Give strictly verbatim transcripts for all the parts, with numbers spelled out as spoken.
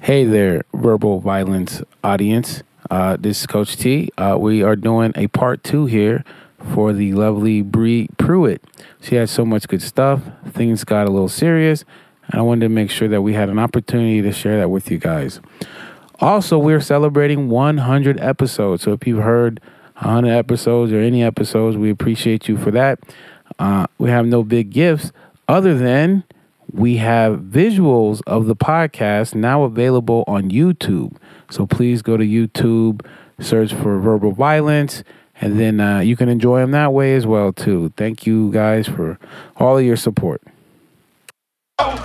Hey there, Verbal Violence audience. Uh, this is Coach T. Uh, we are doing a part two here for the lovely Bri Pruett. She had so much good stuff. Things got a little serious, and I wanted to make sure that we had an opportunity to share that with you guys. Also, we're celebrating one hundred episodes. So if you've heard one hundred episodes or any episodes, we appreciate you for that. Uh, we have no big gifts other than we have visuals of the podcast now available on YouTube. So please go to YouTube, search for Verbal Violence, and then uh, you can enjoy them that way as well, too. Thank you guys for all of your support. Oh.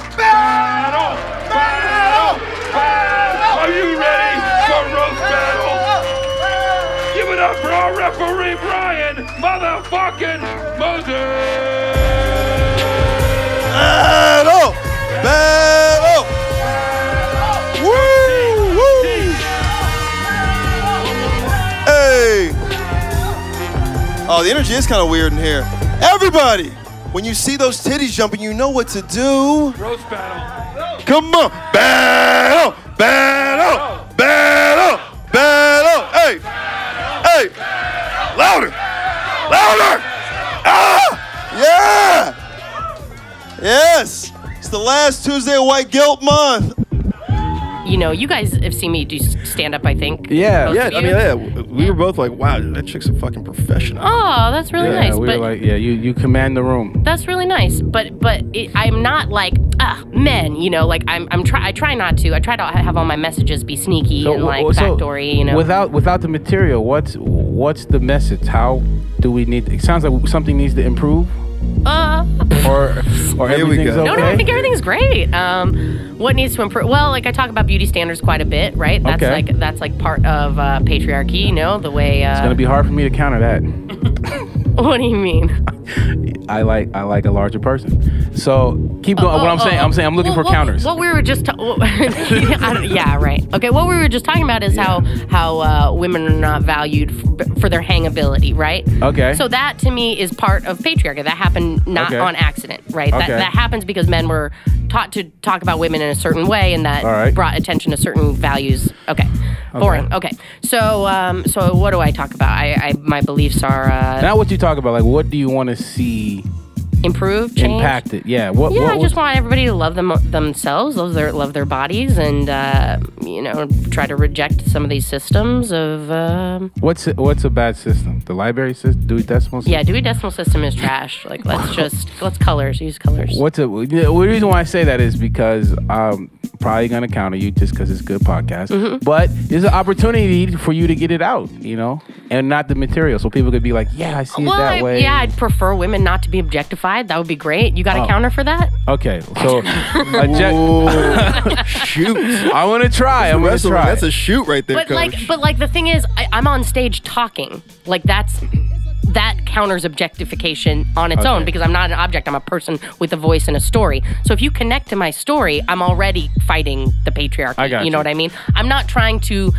Referee Brian, motherfucking Moses! Battle! Battle! Woo! Woo! Hey! Oh, the energy is kind of weird in here. Everybody, when you see those titties jumping, you know what to do. Roast battle. Come on! Battle! Battle! Battle! Battle! Hey! Hey! Louder! Louder! Ah! Yeah! Yes! It's the last Tuesday of White Guilt Month. You know, you guys have seen me do stand-up, I think. Yeah, yeah. I mean, yeah. We were both like, wow, that chick's a fucking professional. Oh, that's really yeah, nice. We but were like, yeah, you, you command the room. That's really nice. But but it, I'm not like, ah, men, you know, like I'm I'm try I try not to. I try to have all my messages be sneaky so, and like so backdoory, you know. Without without the material, what's what's the message? How do we need it sounds like something needs to improve? Uh, or or here we go. Okay? No, no, I think everything's great. Um, what needs to improve? Well, like I talk about beauty standards quite a bit, right? That's okay. like that's like part of uh, patriarchy, you know, the way. Uh, it's gonna be hard for me to counter that. What do you mean? I like I like a larger person. So keep going. Uh, what oh, I'm oh, saying, oh. I'm saying I'm looking well, for what, counters. What we were just ta- I don't, yeah, right. Okay, what we were just talking about is yeah. how how uh, women are not valued f- for their hangability, right? Okay. So that to me is part of patriarchy. That happened not okay. on accident, right? Okay. That that happens because men were taught to talk about women in a certain way, and that right. brought attention to certain values. Okay. Boring. Okay. okay. So um, so what do I talk about? I, I my beliefs are uh, not what you talk about. Like, what do you want to see improved, change? Impacted? Yeah. What? Yeah. What, I just want everybody to love them themselves, love their love their bodies, and uh, you know, try to reject some of these systems of. Uh, what's what's a bad system? The library system, Dewey Decimal System. Yeah, Dewey Decimal System is trash. Like, let's just let's colors use colors. What's a the reason why I say that is because um. probably gonna counter you just because it's a good podcast, mm-hmm. but there's an opportunity for you to get it out, you know, and not the material, so people could be like, yeah, I see well, it that I, way. Yeah, I'd prefer women not to be objectified. That would be great. You got a oh. counter for that? Okay, so object- shoot, I want to try. I'm gonna try. That's a shoot right there. But coach. like, but like the thing is, I, I'm on stage talking. Like that's. That counters objectification on its okay. own because I'm not an object. I'm a person with a voice and a story. So if you connect to my story, I'm already fighting the patriarchy. I got you, you know what I mean? I'm not trying to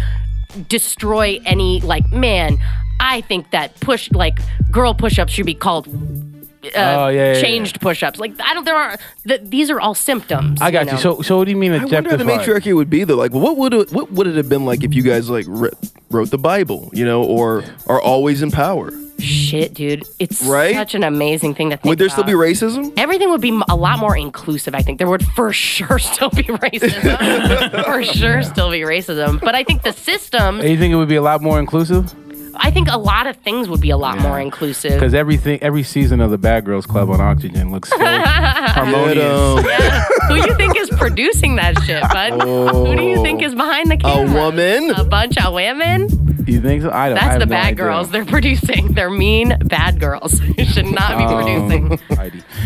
destroy any, like, man, I think that push, like, girl push-ups should be called uh, oh, yeah, yeah, changed yeah. push-ups. Like, I don't, there are, th- these are all symptoms. I got you. Know? you. So, so what do you mean objectified? I wonder what the matriarchy would be, though. Like, what would it, what would it have been like if you guys, like, re- wrote the Bible, you know, or are always in power? Shit, dude. It's right? such an amazing thing to think about. Would there about. still be racism? Everything would be a lot more inclusive, I think. There would for sure still be racism. for sure yeah. still be racism. But I think the system... You think it would be a lot more inclusive? I think a lot of things would be a lot yeah. more inclusive. Because everything, every season of the Bad Girls Club on Oxygen looks so harmonious. Yeah. Who do you think is producing that shit, bud? Oh, Who do you think is behind the camera? A woman? A bunch of women? You think so? I don't. That's I have the no bad idea. girls. They're producing. They're mean bad girls. You should not be um, producing.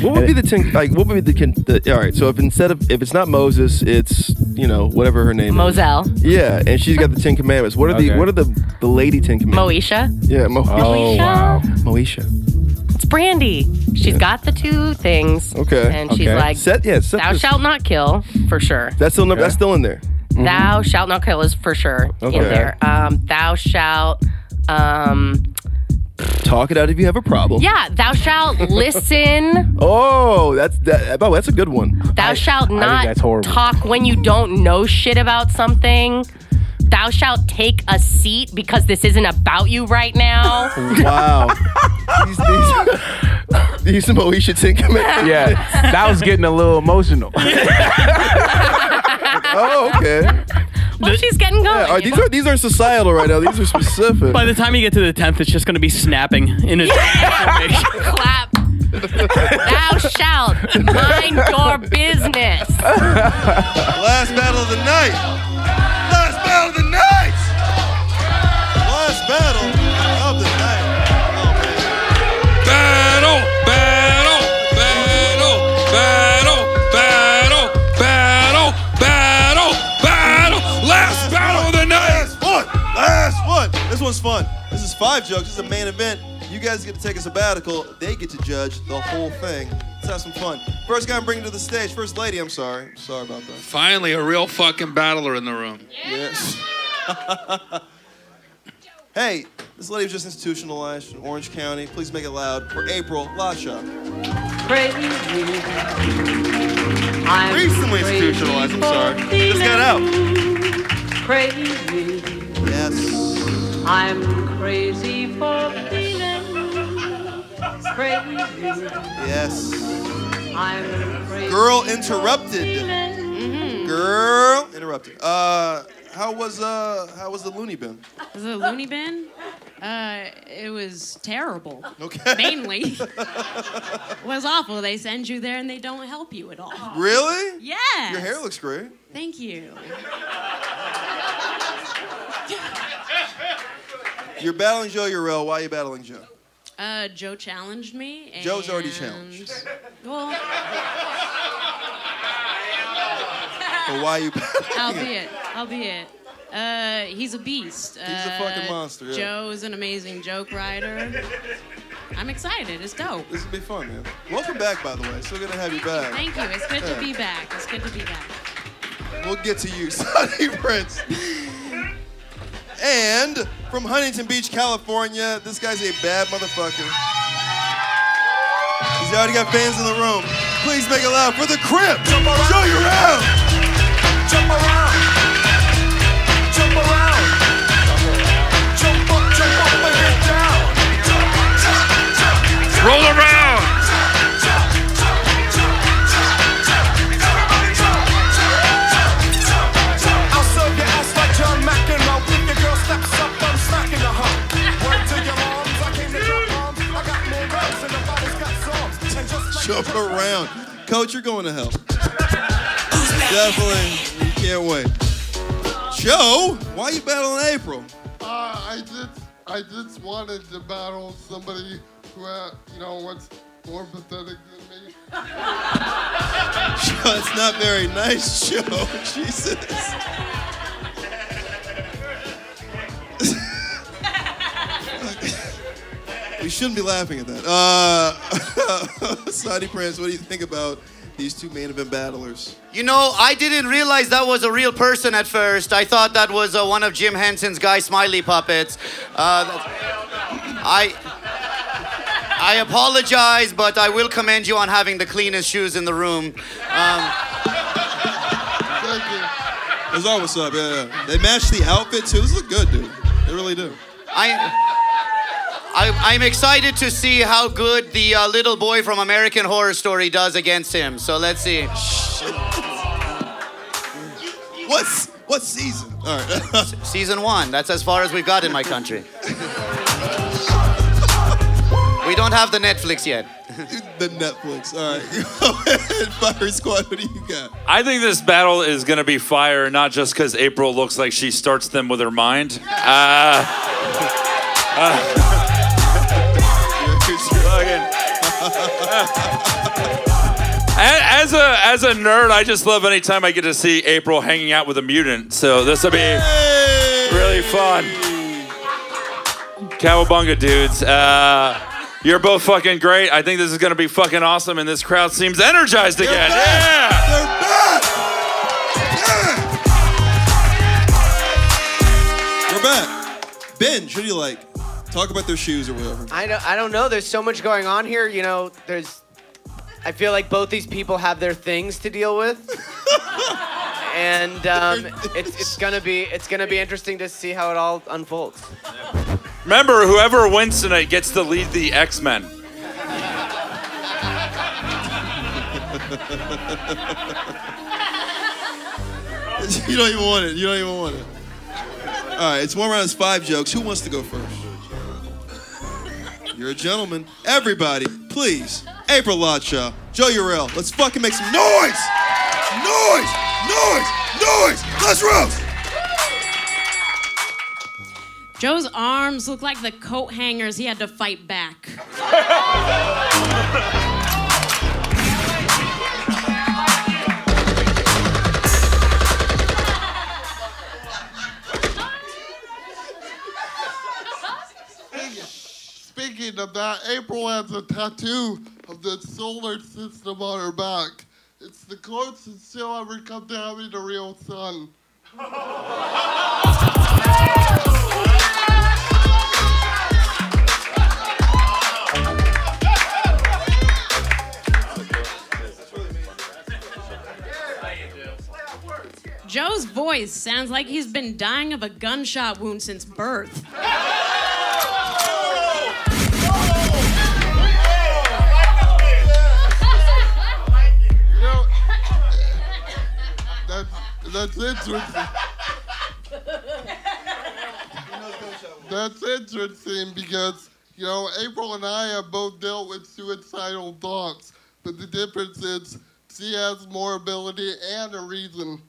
What would be the ten, like? What would be the, the? All right. So if instead of if it's not Moses, it's you know whatever her name Moselle. is. Moselle. Yeah, and she's got the Ten Commandments. What are okay. the What are the the lady Ten Commandments? Moesha. Yeah, Mo- oh, Moesha. Wow. Moesha. It's Brandy. She's yeah. got the two things. Okay. And she's okay. like, set, yeah, set thou this. shalt not kill for sure. That's still okay. that's still in there. Mm-hmm. Thou shalt not kill is for sure okay. in there. Um, thou shalt um, talk it out if you have a problem. Yeah, thou shalt listen. Oh, that's that, oh, that's a good one. Thou I, shalt not talk when you don't know shit about something. Thou shalt take a seat because this isn't about you right now. Wow. These, these, these Moesha Ten Commandments. Yeah, that was getting a little emotional. Oh, okay. Well, she's getting going. Yeah, are, these, are, these are societal right now. These are specific. By the time you get to the tenth, it's just going to be snapping in its formation. Clap. Thou shalt mind your business. Last battle of the night. Last battle of the night. Last battle of the night. Oh, man. Battle, battle, battle, battle, battle, battle, battle, battle. Last, last battle one. Of the night. Last one. Last one. This one's fun. This is five jokes. This is a main event. You guys get to take a sabbatical. They get to judge the whole thing. Let's have some fun. First guy I'm bringing to the stage. First lady, I'm sorry. I'm sorry about that. Finally, a real fucking battler in the room. Yeah. Yes. Hey, this lady was just institutionalized in Orange County. Please make it loud for April Lotshaw. Crazy. I'm Recently crazy institutionalized, I'm sorry. Just got out. Crazy. Yes. I'm crazy for feeling. Crazy. Yes. I'm crazy. Girl interrupted. Mm-hmm. Girl interrupted. Uh, how was uh, how was the loony bin? Was it a loony bin? Uh, it was terrible. Okay. Mainly. It was awful. They send you there and they don't help you at all. Really? Yes. Your hair looks great. Thank you. You're battling Joe Eurell. Why are you battling Joe? Uh, Joe challenged me. And Joe's already challenged. Well. But why are you? Albeit, albeit, uh, he's a beast. Uh, he's a fucking monster. Yeah. Joe is an amazing joke writer. I'm excited. It's dope. This will be fun, man. Welcome back, by the way. So good to have you back. Thank you. It's good yeah. to be back. It's good to be back. We'll get to you, Saudi Prince. And from Huntington Beach, California, this guy's a bad motherfucker. He's already got fans in the room. Please make it loud for the Crip. Jump around. Joe Eurell. Jump around. Jump around. Jump up, jump up and get down. Jump, jump, jump, jump. Roll around. I'll serve your ass like John McEnroe. Steps up, I'm smacking the hump. Word to your moms, I came to your moms. I got more girls and the body's got songs. And just like jump around. Coach, you're going to hell. Definitely. You can't wait. Joe, why are you battling April? Uh, I just, I just wanted to battle somebody who, uh, you know, what's more pathetic than me. Joe, it's not very nice, Joe. Jesus. We shouldn't be laughing at that. Uh, Saudi Prince, what do you think about these two main event battlers? You know, I didn't realize that was a real person at first. I thought that was uh, one of Jim Henson's Guy Smiley puppets. Uh, I, I apologize, but I will commend you on having the cleanest shoes in the room. Um, Thank you. That's all what's up, yeah, yeah. They match the outfit too. This looks good, dude. They really do. I. I, I'm excited to see how good the uh, little boy from American Horror Story does against him. So let's see. What's what season? All right. Season one. That's as far as we've got in my country. We don't have the Netflix yet. The Netflix. All right. Fire Squad, what do you got? I think this battle is going to be fire, not just because April looks like she starts them with her mind. Uh, uh, As a as a nerd, I just love any time I get to see April hanging out with a mutant. So this will be Yay! really fun. Cowabunga, dudes! Uh, you're both fucking great. I think this is gonna be fucking awesome, and this crowd seems energized They're again. Back. Yeah! They're back. Yeah! We're back. Ben, what do you like? Talk about their shoes or whatever. I don't, I don't know. There's so much going on here. You know, there's... I feel like both these people have their things to deal with. And um, it's, it's gonna be it's gonna be interesting to see how it all unfolds. Remember, whoever wins tonight gets to lead the X-Men. You don't even want it. You don't even want it. All right, it's one round. It's five jokes. Who wants to go first? You're a gentleman. Everybody, please. April Lotshaw, Joe Eurell. Let's fucking make some noise. Noise. Noise. Noise. Let's roast. Joe's arms look like the coat hangers he had to fight back. Speaking of that, April has a tattoo of the solar system on her back. It's the closest she'll ever come to having a real son. Joe's voice sounds like he's been dying of a gunshot wound since birth. That's interesting. That's interesting because, you know, April and I have both dealt with suicidal thoughts, but the difference is she has more ability and a reason.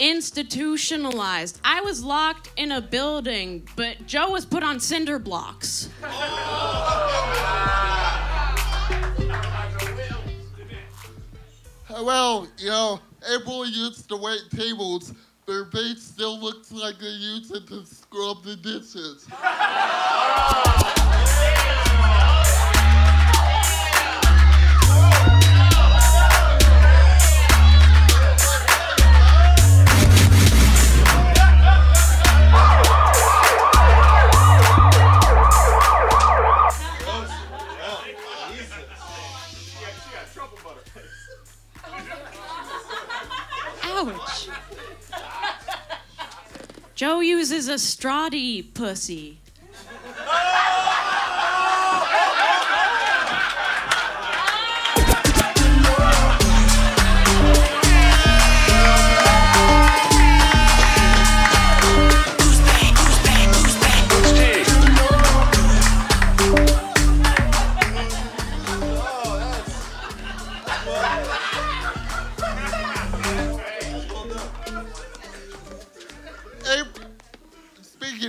Institutionalized. I was locked in a building, but Joe was put on cinder blocks. Well, you know, April used to wait tables. Their face still looks like they used it to scrub the dishes. Joe uses a straw to eat pussy.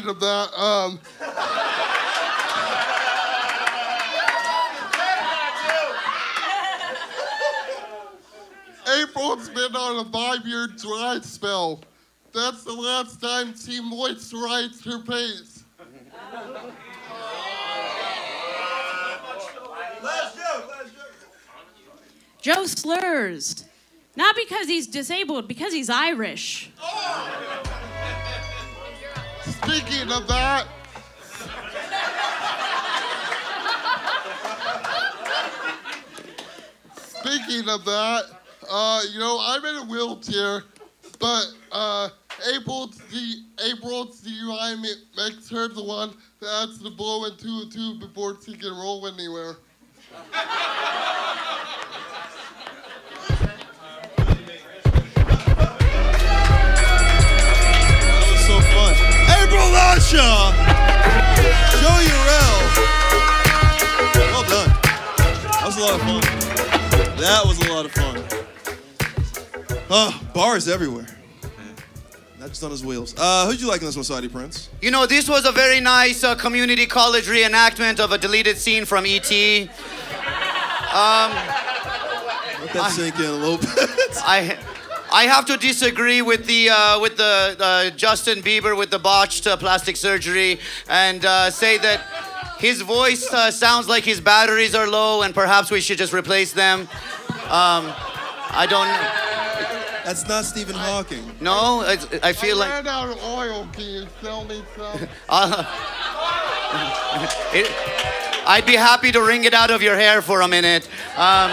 Of that, um, April's been on a five-year dry spell. That's the last time she moisturized her face. Joe slurs, not because he's disabled, because he's Irish. Oh. Speaking of that, speaking of that, uh, you know, I'm in a wheelchair, but uh, April C. April C. Ryan makes her the one that has to blow into a tube before she can roll anywhere. April Lotshaw, Joe Eurell. Well done. That was a lot of fun. That was a lot of fun. Uh, bars everywhere. That's done as wheels. Uh, who'd you like in this one, Saudi Prince? You know, this was a very nice uh, community college reenactment of a deleted scene from E T Um, Let that I, sink in a little bit. I, I have to disagree with the uh, with the uh, Justin Bieber with the botched uh, plastic surgery and uh, say that his voice uh, sounds like his batteries are low and perhaps we should just replace them. Um, I don't. That's not Stephen Hawking. I, no, I, I feel I like... I ran out of oil, can you sell me some? uh, it, I'd be happy to wring it out of your hair for a minute. Um,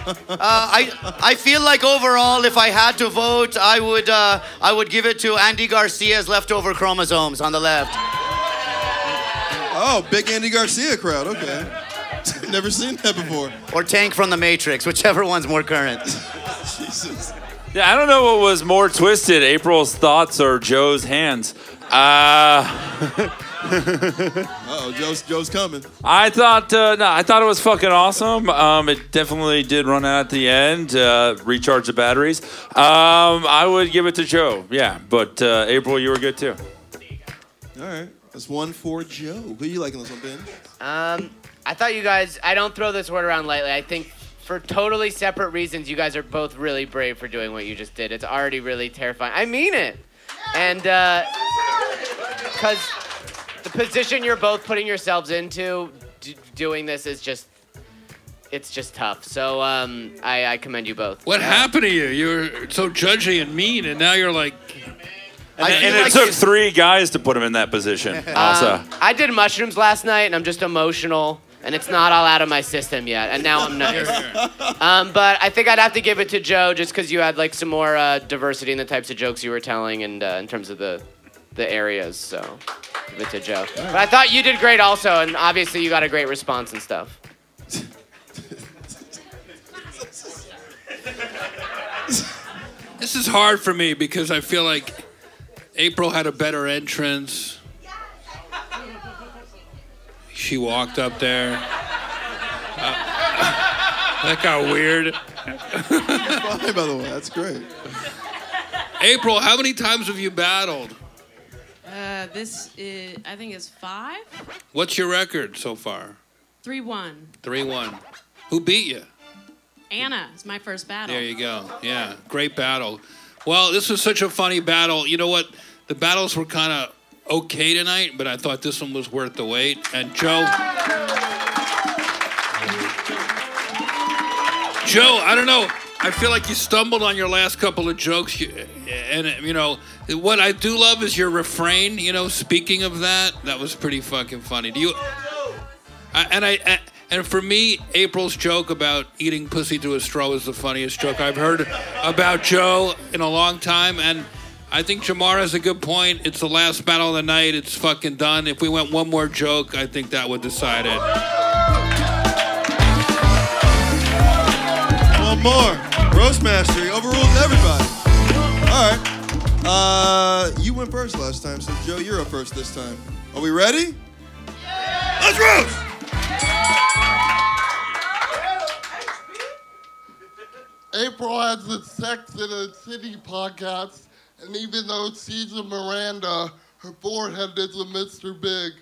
uh, I, I feel like overall, if I had to vote, I would, uh, I would give it to Andy Garcia's leftover chromosomes on the left. Oh, big Andy Garcia crowd, okay. Never seen that before. Or Tank from The Matrix, whichever one's more current. Jesus. Yeah, I don't know what was more twisted, April's thoughts or Joe's hands. Uh... Uh-oh, Joe's, Joe's coming. I thought, uh, no, I thought it was fucking awesome. Um, it definitely did run out at the end, uh, recharge the batteries. Um, I would give it to Joe, yeah. But uh, April, you were good too. All right, that's one for Joe. Who are you liking this one, Ben? Um... I thought you guys, I don't throw this word around lightly. I think for totally separate reasons, you guys are both really brave for doing what you just did. It's already really terrifying. I mean it. And uh, because the position you're both putting yourselves into d doing this is just, it's just tough. So um, I, I commend you both. What happened to you? You were so judgy and mean, and now you're like... And, and it like took three guys to put him in that position also. Um, I did mushrooms last night, and I'm just emotional. And it's not all out of my system yet, and now I'm nervous. Um, but I think I'd have to give it to Joe, just because you had like some more uh, diversity in the types of jokes you were telling, and uh, in terms of the the areas. So, give it to Joe. But I thought you did great also, and obviously you got a great response and stuff. This is hard for me because I feel like April had a better entrance. She walked up there. Uh, that got weird. That's fine, by the way. That's great. April, how many times have you battled? Uh, this is, I think it's five. What's your record so far? three one. three one. Who beat you? Anna. It's my first battle. There you go. Yeah, great battle. Well, this was such a funny battle. You know what? The battles were kind of okay tonight, but I thought this one was worth the wait. And Joe... Joe, I don't know. I feel like you stumbled on your last couple of jokes. You, and, you know, what I do love is your refrain, you know, speaking of that. That was pretty fucking funny. Do you... I, and I... I And for me, April's joke about eating pussy through a straw is the funniest joke I've heard about Joe in a long time. And I think Jamar has a good point. It's the last battle of the night. It's fucking done. If we went one more joke, I think that would decide it. One more. Roast mastery overrules everybody. All right. Uh, you went first last time, so Joe, you're up first this time. Are we ready? Yeah. Let's roast! April has the Sex in the City podcast, and even though she's a Miranda, her forehead is a Mister Big.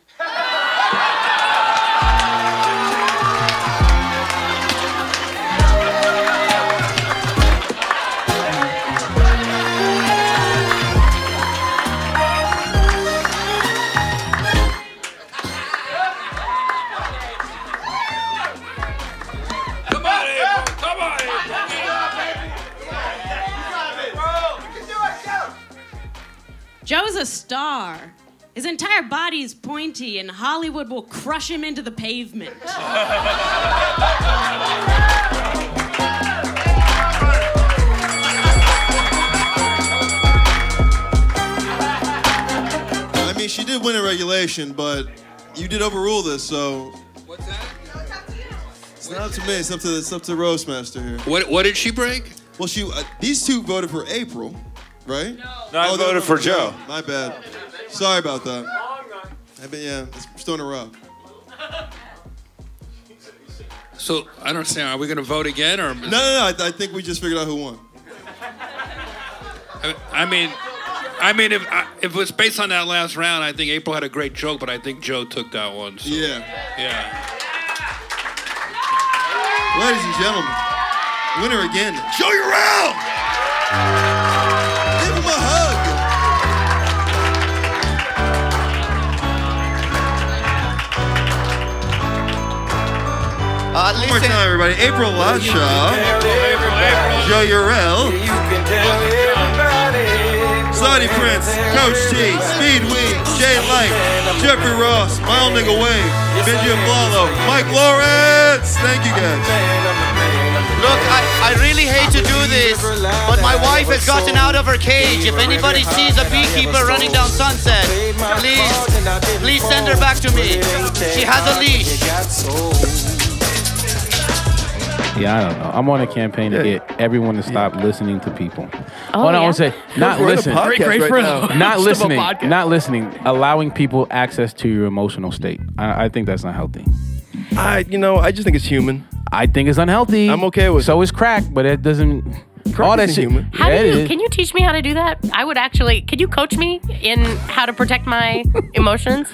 Joe's a star. His entire body's pointy, and Hollywood will crush him into the pavement. I mean, she did win in regulation, but you did overrule this, so... What's that? It's not up to me. It's up to, it's up to Roastmaster here. What, what did she break? Well, she uh, these two voted for April. Right? No, no I oh, voted for Joe. Joe. My bad. Sorry about that. I bet, yeah, it's still in a row. So I don't understand. Are we going to vote again, or? No, no, no. I, I think we just figured out who won. I, I mean, I mean, if I, if it was based on that last round, I think April had a great joke, but I think Joe took that one. So. Yeah. Yeah. Ladies and gentlemen, winner again, Joe Eurell! Give him a hug! Uh, One more time, everybody. April Lotshaw, Joe Eurell, Saudi Prince, Coach T, Speed Weed, Jay Light, Jeffrey Ross, My Old Nigga Wave, Benjamin Blalo, Mike Lawrence. Thank you guys. Look, I, I really hate to do this, but my wife has gotten out of her cage. If anybody sees a beekeeper running down Sunset, please, please send her back to me. She has a leash. Yeah, I don't know. I'm on a campaign to get everyone to stop listening to people. Oh, well, no, yeah? I want to say, not listening. Great, great right for now. Not listening. Not listening. Allowing people access to your emotional state. I, I think that's not healthy. I, you know, I just think it's human. I think it's unhealthy. I'm okay with it. So is crack, but it doesn't. Crack all that shit. Human. How yeah, do you, can you teach me how to do that? I would actually. Can you coach me in how to protect my emotions?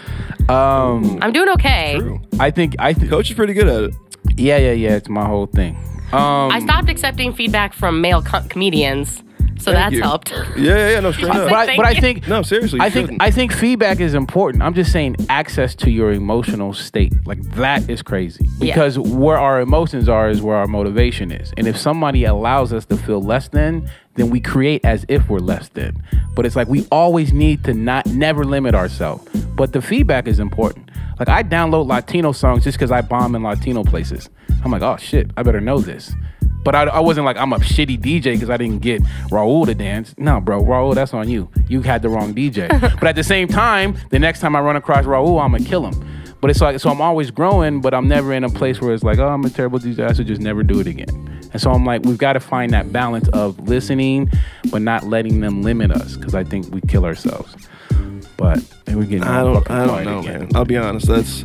Um, I'm doing okay. True. I think I. Th coach is pretty good at it. Yeah, yeah, yeah. It's my whole thing. Um, I stopped accepting feedback from male com comedians. So that's you. Helped. Yeah, yeah, yeah. No, straight up. But, I, but I think no, seriously. I think shouldn't. I think feedback is important. I'm just saying access to your emotional state, like that is crazy because yeah. where our emotions are is where our motivation is. And if somebody allows us to feel less than, then we create as if we're less than. But it's like we always need to not never limit ourselves. But the feedback is important. Like I download Latino songs just because I bomb in Latino places. I'm like, oh shit, I better know this. But I, I wasn't like, I'm a shitty D J because I didn't get Raul to dance. No, bro, Raul, that's on you. You had the wrong D J. But at the same time, the next time I run across Raul, I'm going to kill him. But it's like, so I'm always growing, but I'm never in a place where it's like, oh, I'm a terrible D J. I should just never do it again. And so I'm like, we've got to find that balance of listening, but not letting them limit us because I think we kill ourselves. But and we're getting I don't, I don't know, again. Man. I'll be honest. That's...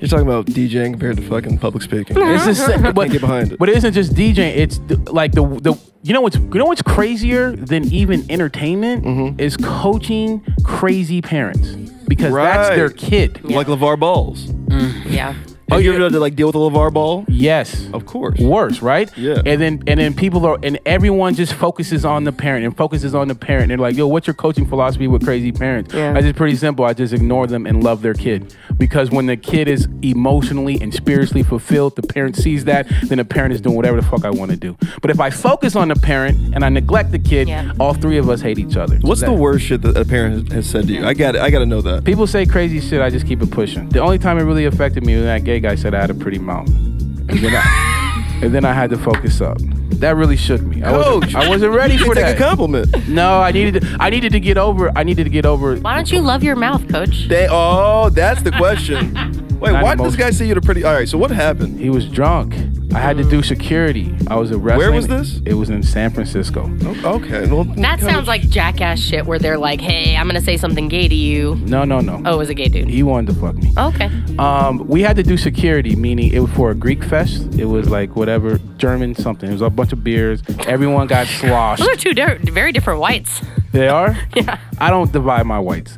You're talking about DJing compared to fucking public speaking. It's just, but, can't get behind it. But it isn't just DJing. It's the, like the the you know what's you know what's crazier than even entertainment mm-hmm. is coaching crazy parents because right. that's their kid. Yeah. Like LeVar Ball's. Mm. Yeah. Oh, you ever had to like deal with a LeVar Ball? Yes, of course. Worse, right? Yeah. And then and then people are and everyone just focuses on the parent and focuses on the parent. They're like, yo, what's your coaching philosophy with crazy parents? Yeah. I just pretty simple. I just ignore them and love their kid because when the kid is emotionally and spiritually fulfilled, the parent sees that. Then the parent is doing whatever the fuck I want to do. But if I focus on the parent and I neglect the kid, yeah. all three of us hate each other. What's so that, the worst shit that a parent has said to you? I got it. I got to know that. People say crazy shit. I just keep it pushing. The only time it really affected me was that game. Guy said I had a pretty mouth, and then I, and then I had to focus up. That really shook me. I wasn't, I wasn't ready for that. Take a compliment. No, I needed. To, I needed to get over. I needed to get over. Why don't you love your mouth, Coach? They, oh, that's the question. Wait, Not why did this guy say you're pretty? All right, so what happened? He was drunk. I had to do security. I was arrested. Where was this? It was in San Francisco. Okay. Well, that sounds like jackass shit where they're like, hey, I'm going to say something gay to you. No, no, no. Oh, it was a gay dude. He wanted to fuck me. Okay. Um, we had to do security, meaning it was for a Greek fest. It was like whatever, German something. It was a bunch of beers. Everyone got sloshed. Those are two di very different whites. They are? Yeah. I don't divide my whites.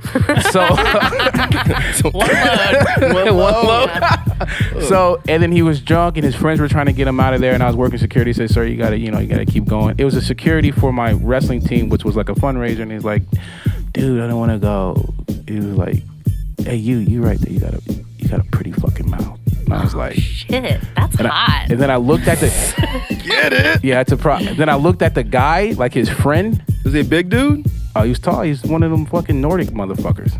So. so one load. One load. So, and then he was drunk and his friends were trying to get him out of there, and I was working security. Said, "Sir, you gotta, you know, you gotta keep going." It was a security for my wrestling team, which was like a fundraiser. And he's like, "Dude, I don't want to go." He was like, "Hey, you, you right there. You got a, you got a pretty fucking mouth." And I was like, oh, "Shit, that's and hot." I, and then I looked at the, get it? Yeah, it's a problem. Then I looked at the guy, like his friend. Was he a big dude? Oh, he was tall. He's one of them fucking Nordic motherfuckers.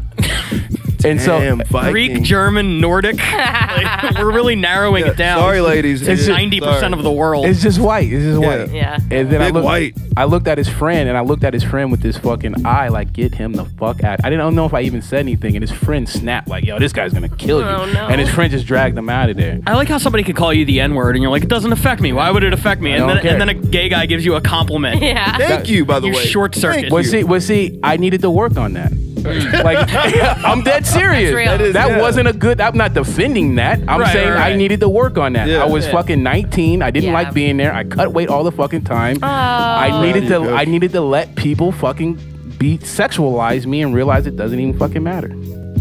And Damn, so Viking. Greek, German, Nordic. Like, we're really narrowing yeah, it down. Sorry, ladies. It's ninety percent of the world. It's just white. It's just yeah. white. Yeah. And then Big I looked. White. I looked at his friend, and I looked at his friend with this fucking eye, like, get him the fuck out. I didn't know if I even said anything, and his friend snapped, like, yo, this guy's gonna kill you. Oh, no. And his friend just dragged him out of there. I like how somebody could call you the N word, and you're like, it doesn't affect me. Why would it affect me? And then, and then a gay guy gives you a compliment. Yeah. Thank you, by the you way. Short circuit. Well, see, well, see, I needed to work on that. Like, I'm dead serious. That, is, that yeah. wasn't a good, I'm not defending that. I'm right, saying right. I needed to work on that. Yeah. I was yeah. fucking nineteen. I didn't yeah. like being there. I cut weight all the fucking time. Oh. I needed to, I needed to let people fucking be, sexualize me and realize it doesn't even fucking matter.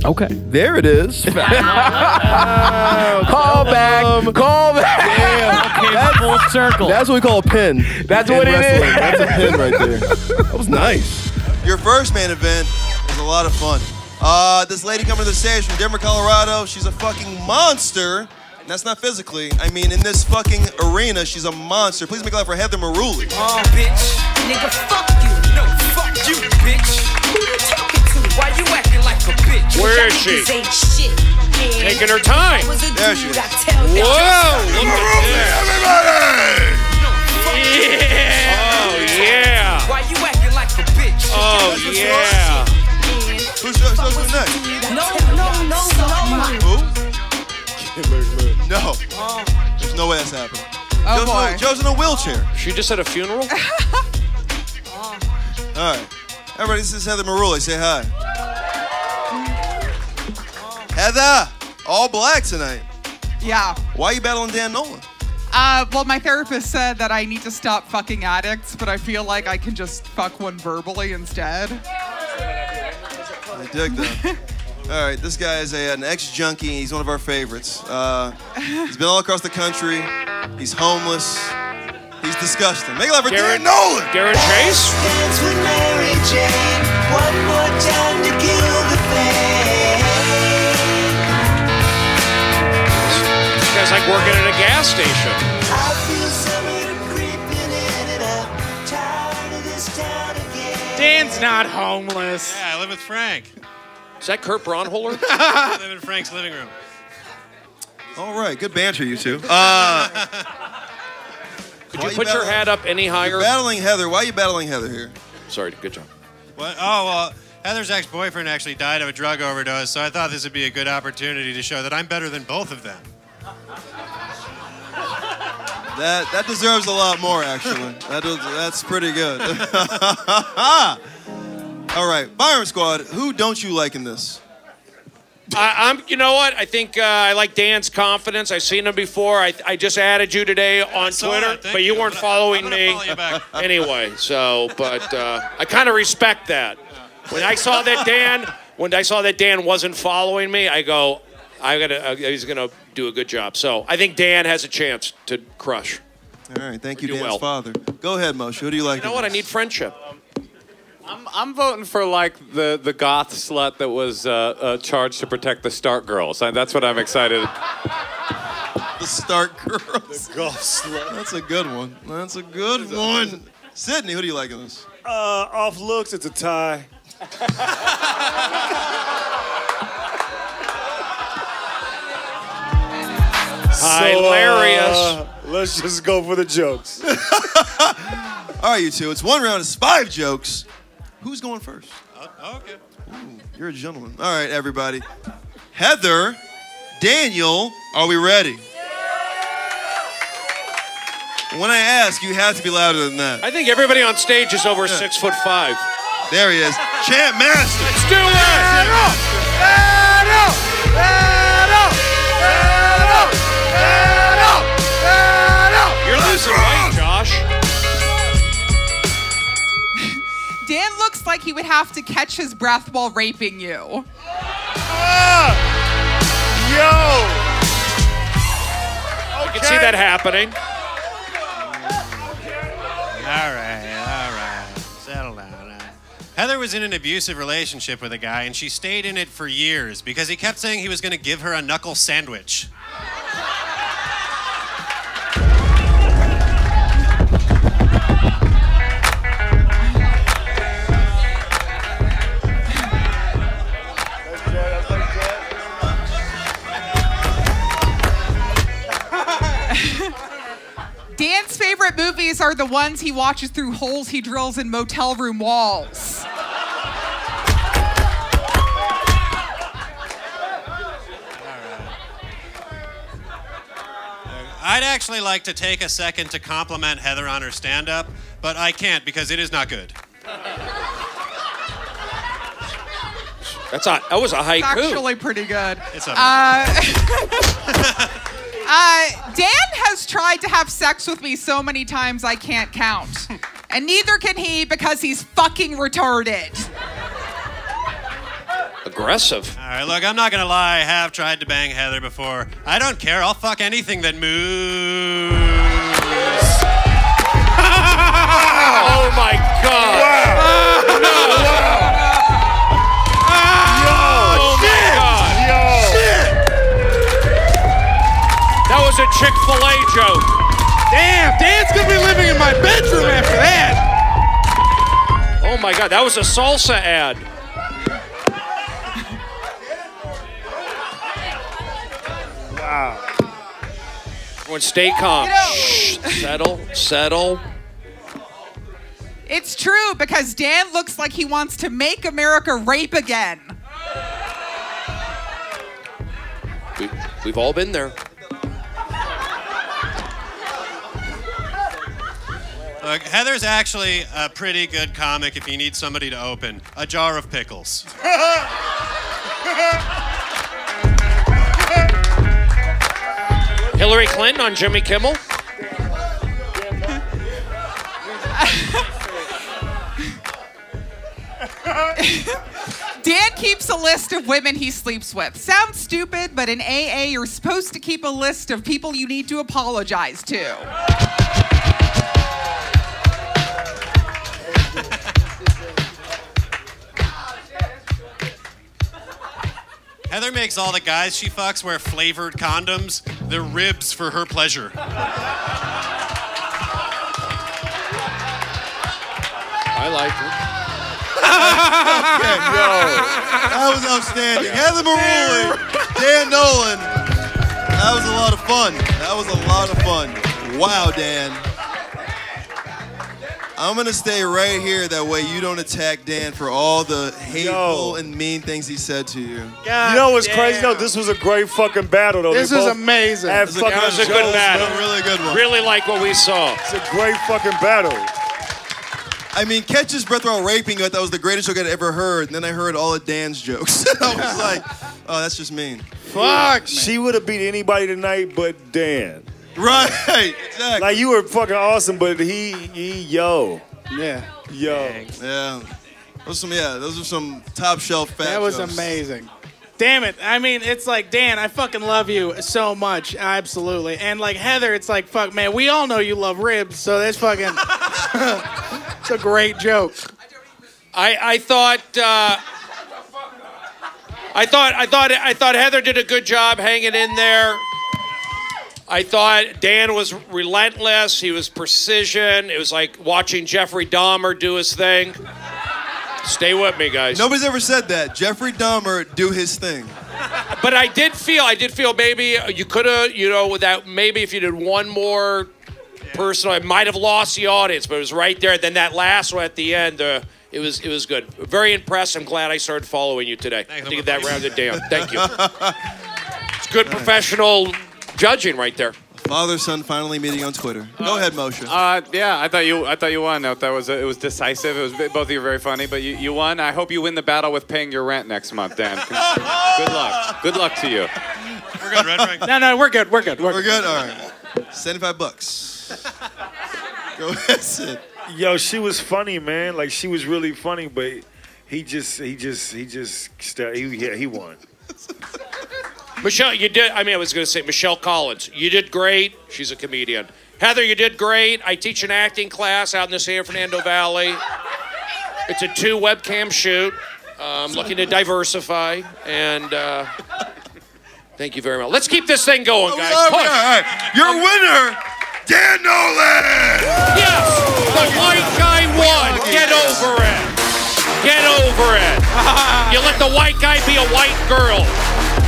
Okay. There it is. uh, call back. Um, call back. Damn. Okay, that's full circle. That's what we call a pin. That's what it wrestling. Is. That's a pin right there. That was nice. Your first main event was a lot of fun. Uh, this lady coming to the stage from Denver, Colorado. She's a fucking monster. And that's not physically. I mean, in this fucking arena, she's a monster. Please make love for Heather Marulli. Oh, bitch. Nigga, fuck you. No, fuck you, bitch. Who you talking to? Why you acting like a bitch? Where is she? Shit, taking her time. There she is. Whoa! Look at this. Everybody! Yeah! Oh, yeah! Why you acting like a bitch? Oh, yeah! Who's next? No, no, no, no. Who? No. There's no way that's happening. Oh, Joe's in a wheelchair. She just at a funeral? All right. Everybody, this is Heather Marulli. Say hi. Heather, all black tonight. Yeah. Why are you battling Dan Nolan? Uh, well, my therapist said that I need to stop fucking addicts, but I feel like I can just fuck one verbally instead. I dig that. All right, this guy is a, an ex-junkie. He's one of our favorites. Uh, he's been all across the country. He's homeless. He's disgusting. Make love for Dan Nolan. Garrett Chase. Dance with Mary Jane. One more time to kill the pain. This guy's like working at a gas station. I feel something creeping in and out. Tired of this town again. Dan's not homeless. Yeah, I live with Frank. Is that Kurt Braunholer? I live in Frank's living room. All right, good banter, you two. Uh... Could why you put you your hat up any higher? You're battling Heather. Why are you battling Heather here? Sorry, good job. What? Oh, well, Heather's ex-boyfriend actually died of a drug overdose, so I thought this would be a good opportunity to show that I'm better than both of them. That that deserves a lot more, actually. That does, that's pretty good. All right, Byron Squad, who don't you like in this? I, I'm, you know what? I think uh, I like Dan's confidence. I've seen him before. I, I just added you today on Twitter, but you weren't following me anyway. So, but uh, I kind of respect that. When I saw that Dan, when I saw that Dan wasn't following me, I go, I gotta, uh, he's gonna do a good job. So I think Dan has a chance to crush. All right, thank you, Dan's father. Go ahead, Moesha. Who do you like? You know what? I need friendship. I'm, I'm voting for, like, the, the goth slut that was uh, uh, charged to protect the Stark Girls. I, that's what I'm excited about. The Stark Girls. The goth slut. That's a good one. That's a good one. one. Sydney, who do you like in this? Uh, off looks, it's a tie. Hilarious. So, uh, let's just go for the jokes. All right, you two. It's one round. It's five jokes. Who's going first? Oh, okay. Ooh, you're a gentleman. All right, everybody. Heather, Daniel, are we ready? Yeah. When I ask, you have to be louder than that. I think everybody on stage is over yeah. six foot five. There he is. Champ Master. Let's do it. Battle! Battle! Battle! Battle! Battle! Battle! You're losing, right, Josh? Dan looks like he would have to catch his breath while raping you. Uh, yo! Okay. I can see that happening. All right, all right. Settle down. Heather was in an abusive relationship with a guy, and she stayed in it for years because he kept saying he was going to give her a knuckle sandwich. Dan's favorite movies are the ones he watches through holes he drills in motel room walls. I'd actually like to take a second to compliment Heather on her stand-up, but I can't because it is not good. That's a, that was a haiku. It's actually pretty good. It's a uh, Uh, Dan has tried to have sex with me so many times I can't count. And neither can he because he's fucking retarded. Aggressive. All right, look, I'm not gonna lie. I have tried to bang Heather before. I don't care. I'll fuck anything that moves. Oh, my God. Wow. Uh, no, wow. A Chick-fil-A joke. Damn, Dan's gonna be living in my bedroom after that. Oh my God, that was a salsa ad. Wow. Everyone stay calm. You know, shh, settle, settle. It's true because Dan looks like he wants to make America rape again. We, we've all been there. Look, Heather's actually a pretty good comic if you need somebody to open a jar of pickles. Hillary Clinton on Jimmy Kimmel? Dan keeps a list of women he sleeps with. Sounds stupid, but in A A, you're supposed to keep a list of people you need to apologize to. Heather makes all the guys she fucks wear flavored condoms. They're ribs for her pleasure. I like it. Okay, yo, that was outstanding. Yeah. Heather Marulli, Dan Nolan. That was a lot of fun. That was a lot of fun. Wow, Dan. I'm gonna stay right here, that way you don't attack Dan for all the hateful Yo. and mean things he said to you. God you know what's damn. crazy though? No, this was a great fucking battle though. This is amazing. That was a good shows, battle. A really good one. Really like what we saw. It's a great fucking battle. I mean, Catch His Breath While Raping, that was the greatest joke I'd ever heard, and then I heard all of Dan's jokes. I was like, oh, that's just mean. Fuck, man. She would have beat anybody tonight but Dan. Right, exactly. Like, you were fucking awesome, but he, he yo. Yeah. Yo. Thanks. Yeah. Those some, yeah, those are some top shelf facts. That was jokes. amazing. Damn it. I mean, it's like, Dan, I fucking love you so much. Absolutely. And, like, Heather, it's like, fuck, man, we all know you love ribs, so that's fucking... It's a great joke. I, I thought... Uh, I thought, I thought, I thought Heather did a good job hanging in there. I thought Dan was relentless. He was precision. It was like watching Jeffrey Dahmer do his thing. Stay with me, guys. Nobody's ever said that. Jeffrey Dahmer do his thing. But I did feel, I did feel maybe you could have, you know, that maybe if you did one more person, I might have lost the audience, but it was right there. Then that last one at the end, uh, it was it was good. Very impressed. I'm glad I started following you today. Thanks, I think that rounded down. Thank you. It's good professional judging right there. Father son finally meeting on Twitter. Uh, Go ahead, Moesha. Uh, yeah, I thought you I thought you won. I thought it was it was decisive. It was both of you were very funny, but you, you won. I hope you win the battle with paying your rent next month, Dan. Good luck. Good luck to you. We're good, Red Frank. No, no, we're good. We're good. We're, we're good. good. All right. seventy-five bucks. Go ahead, Sid. Yo, she was funny, man. Like she was really funny, but he just he just he just he yeah, he won. Michelle, you did, I mean, I was going to say, Michelle Collins, you did great. She's a comedian. Heather, you did great. I teach an acting class out in the San Fernando Valley. It's a two webcam shoot. I'm um, looking to diversify. And uh, thank you very much. Let's keep this thing going, guys. All right. Your winner, Dan Nolan. Yes, the white guy won. Get over it. Get over it. You let the white guy be a white girl.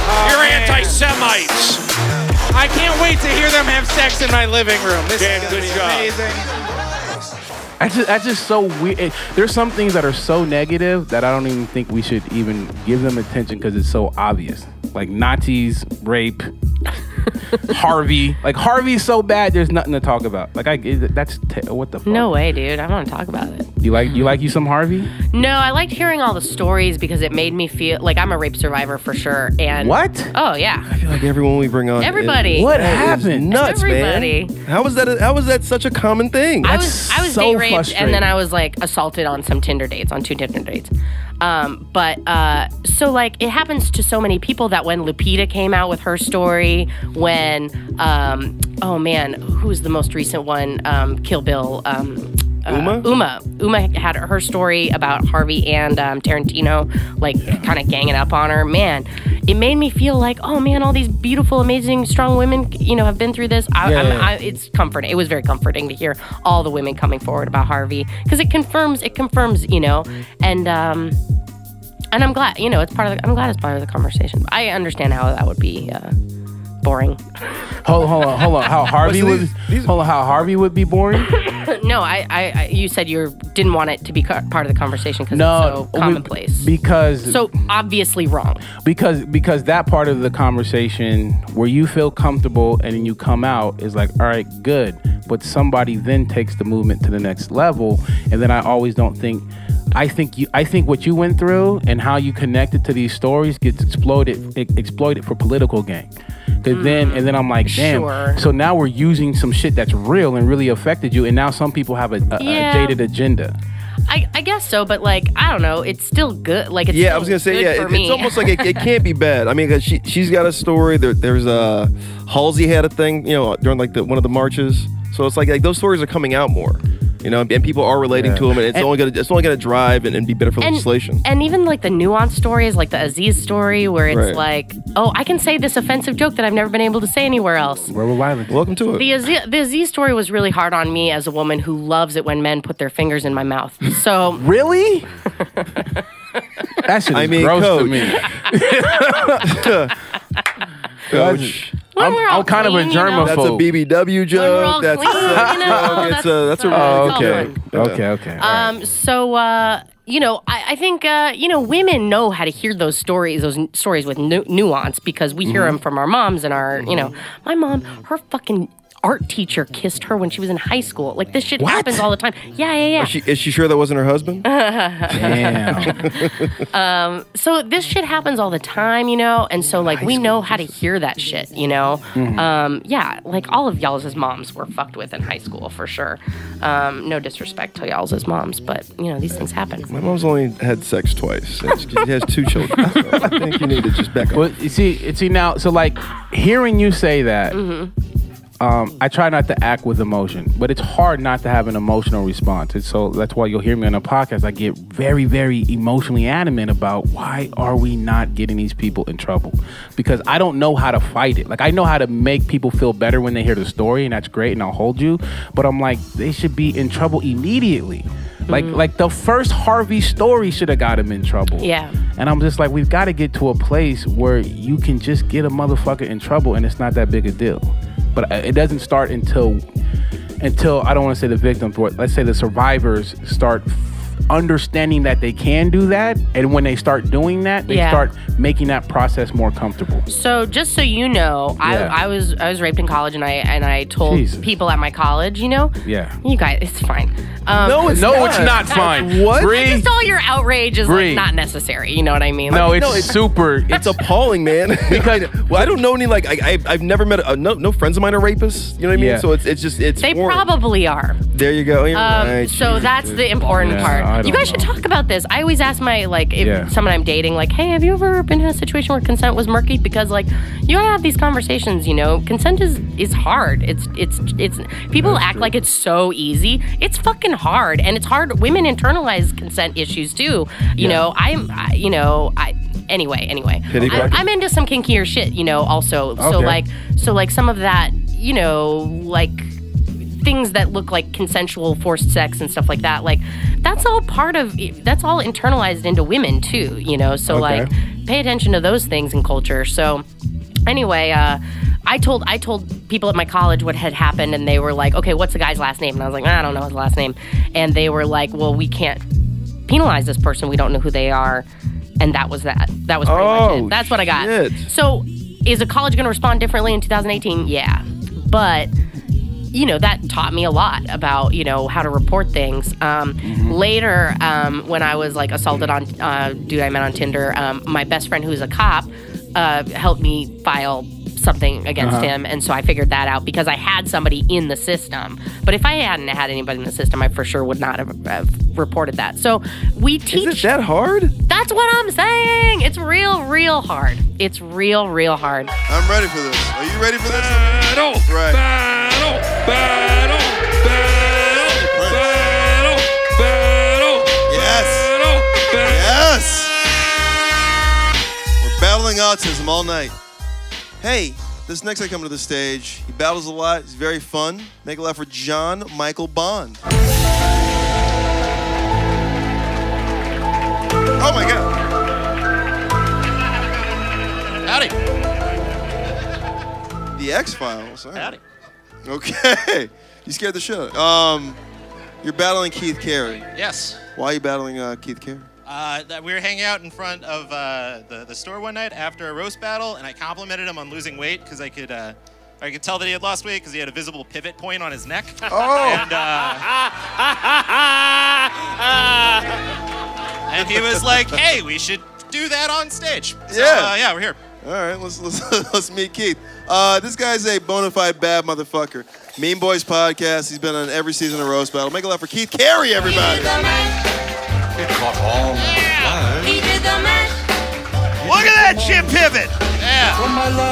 Oh, you're anti-Semites. I can't wait to hear them have sex in my living room. This Dan, is good be job. amazing. That's just, that's just so weird. There's some things that are so negative that I don't even think we should even give them attention because it's so obvious. Like Nazis, rape, Harvey. Like, Harvey's so bad, there's nothing to talk about. Like, I that's te- what the fuck? No way, dude. I want to talk about it. You like you like you some Harvey? No, I liked hearing all the stories because it made me feel like I'm a rape survivor for sure. And what? Oh yeah. I feel like everyone we bring on. Everybody. Is, what happened? Nuts, everybody. Man. How was that? How was that such a common thing? I that's was I was so date raped, and then I was like assaulted on some Tinder dates, on two Tinder dates. Um, but uh, so like it happens to so many people that when Lupita came out with her story, when um, oh man, who's the most recent one? Um, Kill Bill. Um, Uh, Uma? Uma Uma had her story about Harvey and um, Tarantino, like, yeah. kind of ganging up on her. Man, it made me feel like, oh, man, all these beautiful, amazing, strong women, you know, have been through this. I, yeah, I'm, yeah. I, it's comforting. It was very comforting to hear all the women coming forward about Harvey because it confirms, it confirms, you know, and um, and I'm glad, you know, it's part of the, I'm glad it's part of the conversation. I understand how that would be uh, boring. Hold, hold on, hold on. How Harvey What's would these, these hold on, how Harvey would be boring? No, I, I, I, you said you didn't want it to be co- part of the conversation because no, it's so commonplace. We, because so obviously wrong. Because because that part of the conversation where you feel comfortable and then you come out is like, all right, good. But somebody then takes the movement to the next level, and then I always don't think. I think you. I think what you went through and how you connected to these stories gets exploited, it, exploited for political gain. Cause mm, then and then I'm like, damn. Sure. So now we're using some shit that's real and really affected you, and now some people have a, a, yeah. a jaded agenda. I, I guess so, but like I don't know. It's still good. Like it's yeah, I was gonna say yeah. It, it's almost like it, it can't be bad. I mean, cause she she's got a story. There, there's a Halsey had a thing, you know, during like the, one of the marches. So it's like like those stories are coming out more. You know, and people are relating yeah. to him, and it's and, only gonna it's only gonna drive and, and be better for and, legislation. And even like the nuanced stories, like the Aziz story, where it's right. like, oh, I can say this offensive joke that I've never been able to say anywhere else. Verbal violence. Welcome to it. The Aziz, the Aziz story was really hard on me as a woman who loves it when men put their fingers in my mouth. So really, that shit is I mean, gross coach. to me. Coach. I'm, I'm kind clean, of a germaphobe. That's a B B W joke. That's clean, a, you know? That's, a, that's a oh, okay. okay, okay, okay. Um, right. So, uh, you know, I, I think uh, you know, women know how to hear those stories, those n- stories with nu- nuance, because we hear mm-hmm. them from our moms and our, you know, my mom, her fucking art teacher kissed her when she was in high school. Like this shit what? happens all the time. Yeah, yeah, yeah. Is she, is she sure that wasn't her husband? Damn. um, so this shit happens all the time, you know. And so like high we know how to hear that shit, you know. Mm-hmm. Um, yeah, like all of y'all's moms were fucked with in high school for sure. Um, no disrespect to y'all's moms, but you know these things happen. My mom's only had sex twice. She has two children. So I think you need to just back up. Well, you see, see now. So like hearing you say that. Mm-hmm. Um, I try not to act with emotion, but it's hard not to have an emotional response. And so that's why you'll hear me on a podcast. I get very, very emotionally adamant about why are we not getting these people in trouble? Because I don't know how to fight it. Like, I know how to make people feel better when they hear the story, and that's great, and I'll hold you. But I'm like, they should be in trouble immediately. Like, mm-hmm. like the first Harvey story should have got him in trouble. Yeah. And I'm just like, we've got to get to a place where you can just get a motherfucker in trouble, and it's not that big a deal. But it doesn't start until, until I don't want to say the victim, but let's say the survivors start f- understanding that they can do that. And when they start doing that, they yeah. start making that process more comfortable. So just so you know, yeah. I, I was I was raped in college, and I and I told Jesus. people at my college, you know, yeah, you guys, it's fine. Um, no, it's no, not. it's not fine. What? Bri, just all your outrage is Bri. like not necessary. You know what I mean? Like, no, it's no, it's super. It's appalling, man. Because well, I don't know any like I, I I've never met a, no no friends of mine are rapists. You know what I mean? Yeah. So it's it's just it's. They foreign. probably are. There you go. Um, right, so geez, that's dude. the important yeah, part. You guys know. should talk about this. I always ask my like if yeah. someone I'm dating like, hey, have you ever been in a situation where consent was murky? Because like you gotta have these conversations. You know, consent is is hard. It's it's it's people that's act true. like it's so easy. It's fucking hard, and it's hard. Women internalize consent issues too. You yeah. know, I'm, I, you know, I. Anyway, anyway, I, I'm into some kinkier shit. You know, also, okay. so like, so like some of that, you know, like things that look like consensual forced sex and stuff like that. Like, that's all part of. That's all internalized into women too. You know, so okay. like, pay attention to those things in culture. So, anyway, uh, I told I told people at my college what had happened, and they were like, okay, what's the guy's last name? And I was like, I don't know his last name. And they were like, well, we can't penalize this person. We don't know who they are. And that was that. That was pretty oh, much it. That's what I got. Shit. So is a college going to respond differently in two thousand eighteen? Yeah. But, you know, that taught me a lot about, you know, how to report things. Um, mm-hmm. Later, um, when I was, like, assaulted on uh, dude I met on Tinder, um, my best friend who's a cop uh, helped me file something against uh-huh. him, and so I figured that out because I had somebody in the system. But if I hadn't had anybody in the system, I for sure would not have, have reported that. So we teach. Is it that hard? That's what I'm saying. It's real, real hard. It's real, real hard. I'm ready for this. Are you ready for this? Battle! Right. Battle! Battle! Battle! Battle! Battle! Yes! Battle! Battle! Yes! We're battling autism all night. Hey, this next guy coming to the stage. He battles a lot. He's very fun. Make a laugh for John Michael Bond. Oh my God. Howdy. The X-Files. Right. Howdy. Okay. You scared the shit. Um, you're battling Keith Carey. Yes. Why are you battling uh, Keith Carey? Uh, that we were hanging out in front of uh, the, the store one night after a roast battle, and I complimented him on losing weight because I could uh, I could tell that he had lost weight because he had a visible pivot point on his neck. Oh! and, uh, and he was like, "Hey, we should do that on stage." So, yeah. Uh, yeah, we're here. All right, let's let's, let's meet Keith. Uh, this guy's a bona fide bad motherfucker. Mean Boys podcast. He's been on every season of Roast Battle. Make a laugh for Keith Carey, everybody. It caught all yeah. He did the match. Look at that Jim pivot. Yeah.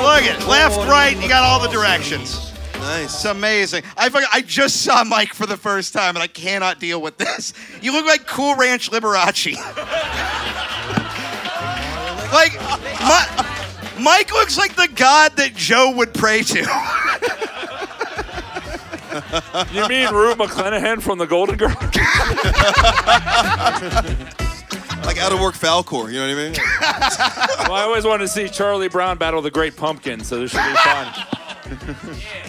Look at it. Left, right, you got all the directions. Nice. It's amazing. I I just saw Mike for the first time, and I cannot deal with this. You look like Cool Ranch Liberace. Like, my, Mike looks like the god that Joe would pray to. You mean Rue McClanahan from the Golden Girls? Like out of work Falcor, you know what I mean? Well, I always wanted to see Charlie Brown battle the Great Pumpkin, so this should be fun.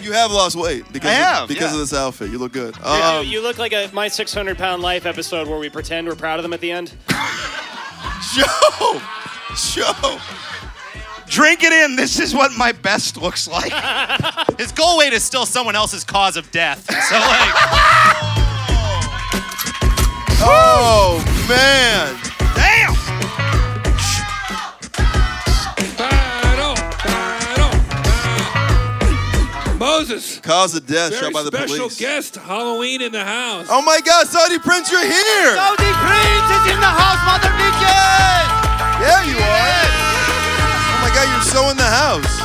You have lost weight because, I have, of, because yeah. of this outfit. You look good. Dude, um, you, you look like a My six hundred pound Life episode where we pretend we're proud of them at the end. Joe! Joe! Drink it in. This is what my best looks like. His goal weight is still someone else's cause of death. So like. Oh, oh man! Damn! Battle, battle, battle. Moses. Cause of death shot by the police. Very special guest, Halloween in the house. Oh my God, Saudi Prince, you're here! Saudi Prince is in the house, mother bitches! Yeah, you yeah. are. You're so in the house.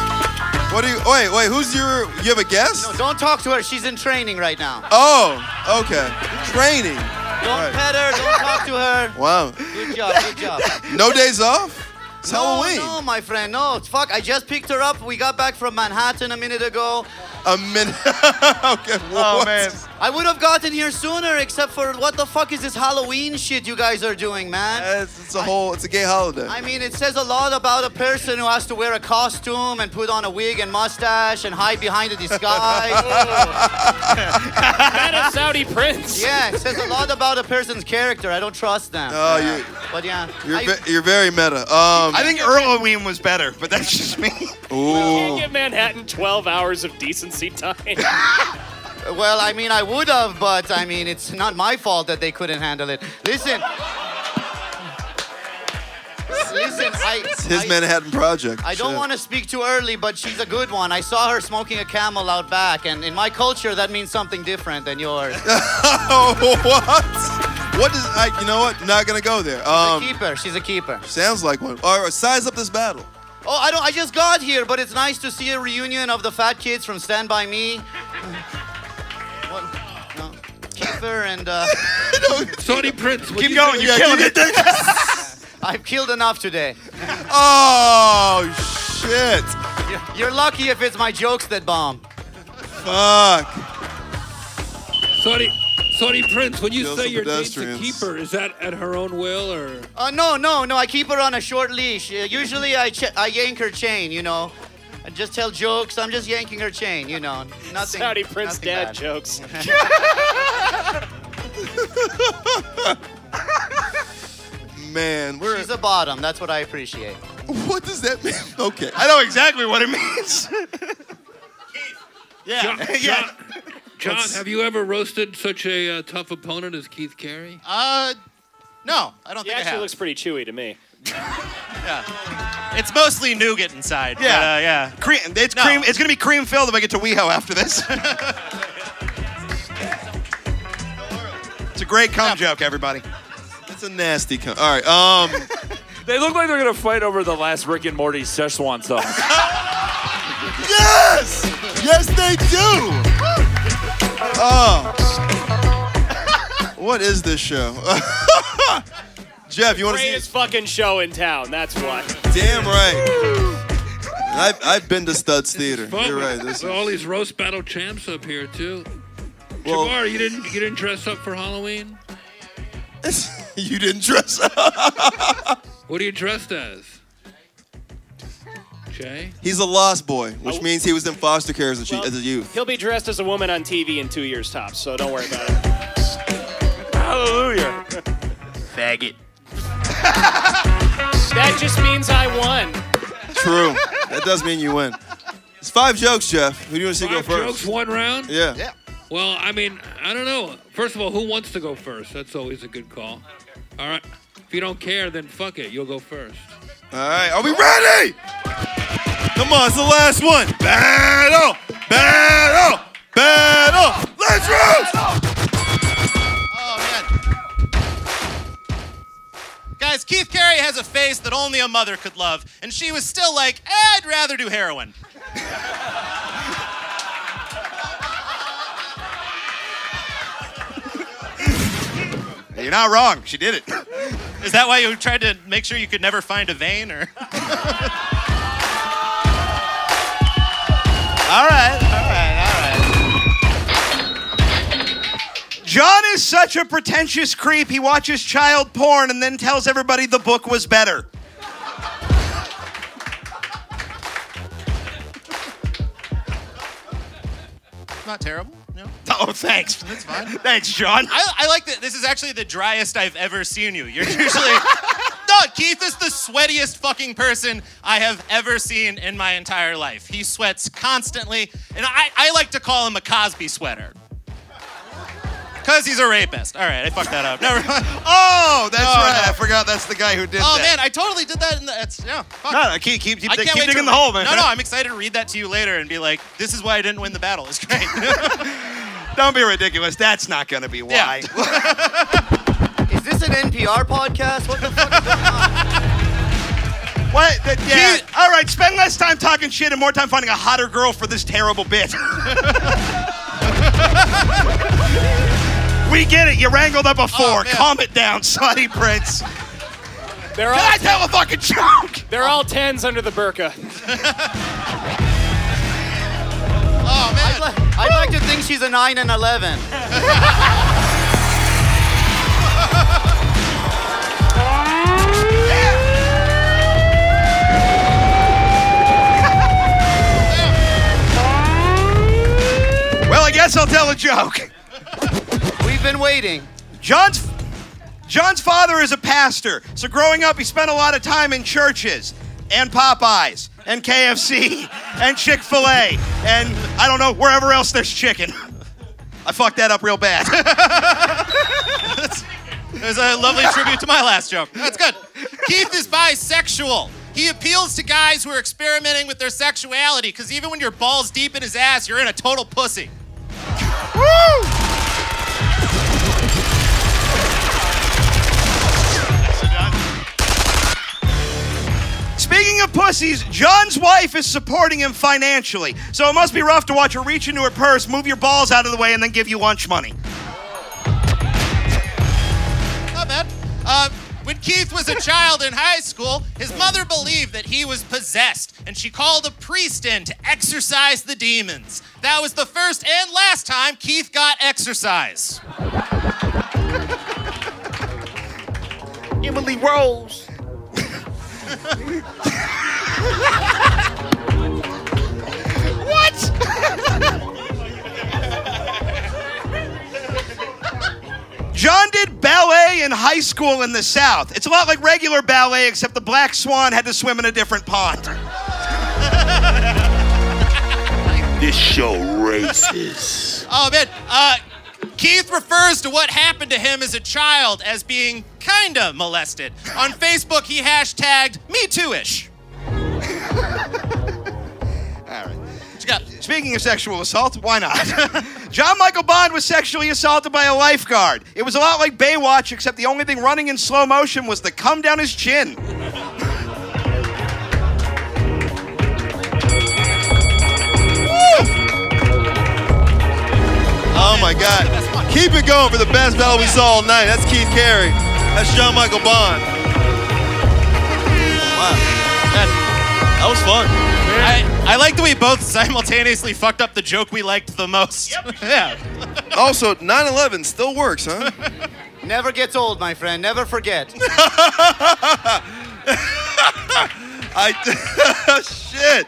What do you? Wait, wait. Who's your? You have a guest? No, don't talk to her. She's in training right now. Oh, okay. Training. Don't right. pet her. Don't talk to her. Wow. Good job. Good job. No days off. It's no, Halloween. No, my friend. No. Fuck. I just picked her up. We got back from Manhattan a minute ago. A minute. Okay. Oh what? Man. I would have gotten here sooner, except for what the fuck is this Halloween shit you guys are doing, man? Yeah, it's, it's a whole, it's a gay holiday. I mean, it says a lot about a person who has to wear a costume and put on a wig and mustache and hide behind a disguise. That is Saudi Prince. Yeah, it says a lot about a person's character. I don't trust them. Oh, yeah. You. But yeah. You're, I, ve you're very meta. Um, I think Halloween was better, but that's just me. Ooh. You can't give Manhattan twelve hours of decency time. Well, I mean, I would have, but I mean, it's not my fault that they couldn't handle it. Listen. Listen, I... It's his I, Manhattan Project. I don't want to speak too early, but she's a good one. I saw her smoking a camel out back, and in my culture, that means something different than yours. Oh, what? What does... I, you know what? Not going to go there. Um, she's a keeper. She's a keeper. Sounds like one. All right, size up this battle. Oh, I don't... I just got here, but it's nice to see a reunion of the fat kids from Stand By Me. And uh, no, Saudi Prince, keep going. You yeah, killed it. I've killed enough today. Oh shit! You're, you're lucky if it's my jokes that bomb. Fuck. Saudi, Saudi Prince, when you Kills say your name's a keeper, is that at her own will or? Uh, no, no, no. I keep her on a short leash. Uh, usually, I ch I yank her chain. You know. I just tell jokes. I'm just yanking her chain, you know. Nothing. Saudi Prince nothing dad bad. Jokes. Man, we're... She's a bottom. That's what I appreciate. What does that mean? Okay. I know exactly what it means. Yeah. John, yeah. John, John have you ever roasted such a uh, tough opponent as Keith Carey? Uh, no, I don't he think I have. He actually looks pretty chewy to me. Yeah. It's mostly nougat inside. Yeah, but, uh, yeah. Cream. It's no. cream. It's gonna be cream filled if I get to WeHo after this. It's a great cum yeah. joke, everybody. It's a nasty cum. All right. Um. They look like they're gonna fight over the last Rick and Morty Szechuan sauce. Yes! Yes, they do. Oh. What is this show? Jeff, you want to see? Greatest fucking show in town. That's what. Damn right. I've I've been to Studs Theater. You're right. This all is... these roast battle champs up here too. Well, Jabbar, you didn't you didn't dress up for Halloween? You didn't dress up. What are you dressed as? Jay? He's a lost boy, which oh. means he was in foster care as a, well, as a youth. He'll be dressed as a woman on T V in two years tops, so don't worry about it. Hallelujah. Faggot. That just means I won. True. That does mean you win. It's five jokes, Jeff. Who do you want to see five go first? Jokes, one round? Yeah. yeah. Well, I mean, I don't know. First of all, who wants to go first? That's always a good call. All right. If you don't care, then fuck it. You'll go first. All right. Are we ready? Come on. It's the last one. Battle. Battle. Battle. Let's roast. Guys, Keith Carey has a face that only a mother could love, and she was still like, I'd rather do heroin. You're not wrong. She did it. Is that why you tried to make sure you could never find a vein? Or? All right, all right, all right. John is such a pretentious creep. He watches child porn and then tells everybody the book was better. It's not terrible. No. Oh, thanks. That's fine. Thanks, John. I, I like that. This is actually the driest I've ever seen you. You're usually... No, Keith is the sweatiest fucking person I have ever seen in my entire life. He sweats constantly, and I, I like to call him a Cosby sweater. Because he's a rapist. All right, I fucked that up. Never mind. Oh, that's oh, right. No. I forgot that's the guy who did oh, that. Oh, man, I totally did that. In the, it's, yeah, fuck. No, no, keep, keep, keep, I keep digging in the hole, man. No, no, I'm excited to read that to you later and be like, this is why I didn't win the battle. It's great. Don't be ridiculous. That's not going to be why. Yeah. Is this an N P R podcast? What the fuck is going on? What? The, yeah. Keith, all right, spend less time talking shit and more time finding a hotter girl for this terrible bit. We get it. You wrangled up a four. Oh, calm it down, Saudi Prince. They're all Can I tell a fucking joke? They're all tens under the burqa. Oh, man. I'd, li I'd like to think she's a nine and eleven. Well, I guess I'll tell a joke. We've been waiting. John's, John's father is a pastor, so growing up he spent a lot of time in churches, and Popeyes, and K F C, and Chick-fil-A, and I don't know, wherever else there's chicken. I fucked that up real bad. There's a lovely tribute to my last joke. That's good. Keith is bisexual. He appeals to guys who are experimenting with their sexuality, because even when you're balls deep in his ass, you're in a total pussy. Woo! Speaking of pussies, John's wife is supporting him financially, so it must be rough to watch her reach into her purse, move your balls out of the way, and then give you lunch money. Not bad. Uh, when Keith was a child in high school, his mother believed that he was possessed, and she called a priest in to exorcise the demons. That was the first and last time Keith got exercise. Emily Rose. What? John did ballet in high school in the South. It's a lot like regular ballet, except the black swan had to swim in a different pond. This show races. Oh, man. Uh, Keith refers to what happened to him as a child as being kinda molested. On Facebook, he hashtagged me too-ish. All right. Speaking of sexual assault, why not? John Michael Bond was sexually assaulted by a lifeguard. It was a lot like Baywatch, except the only thing running in slow motion was the cum down his chin. Oh my God. Keep it going for the best battle we saw all night. That's Keith Carey. That's John Michael Bond. Wow. That, that was fun. I, I like that we both simultaneously fucked up the joke we liked the most. Yep. Yeah. Also, nine eleven still works, huh? Never gets old, my friend. Never forget. I shit.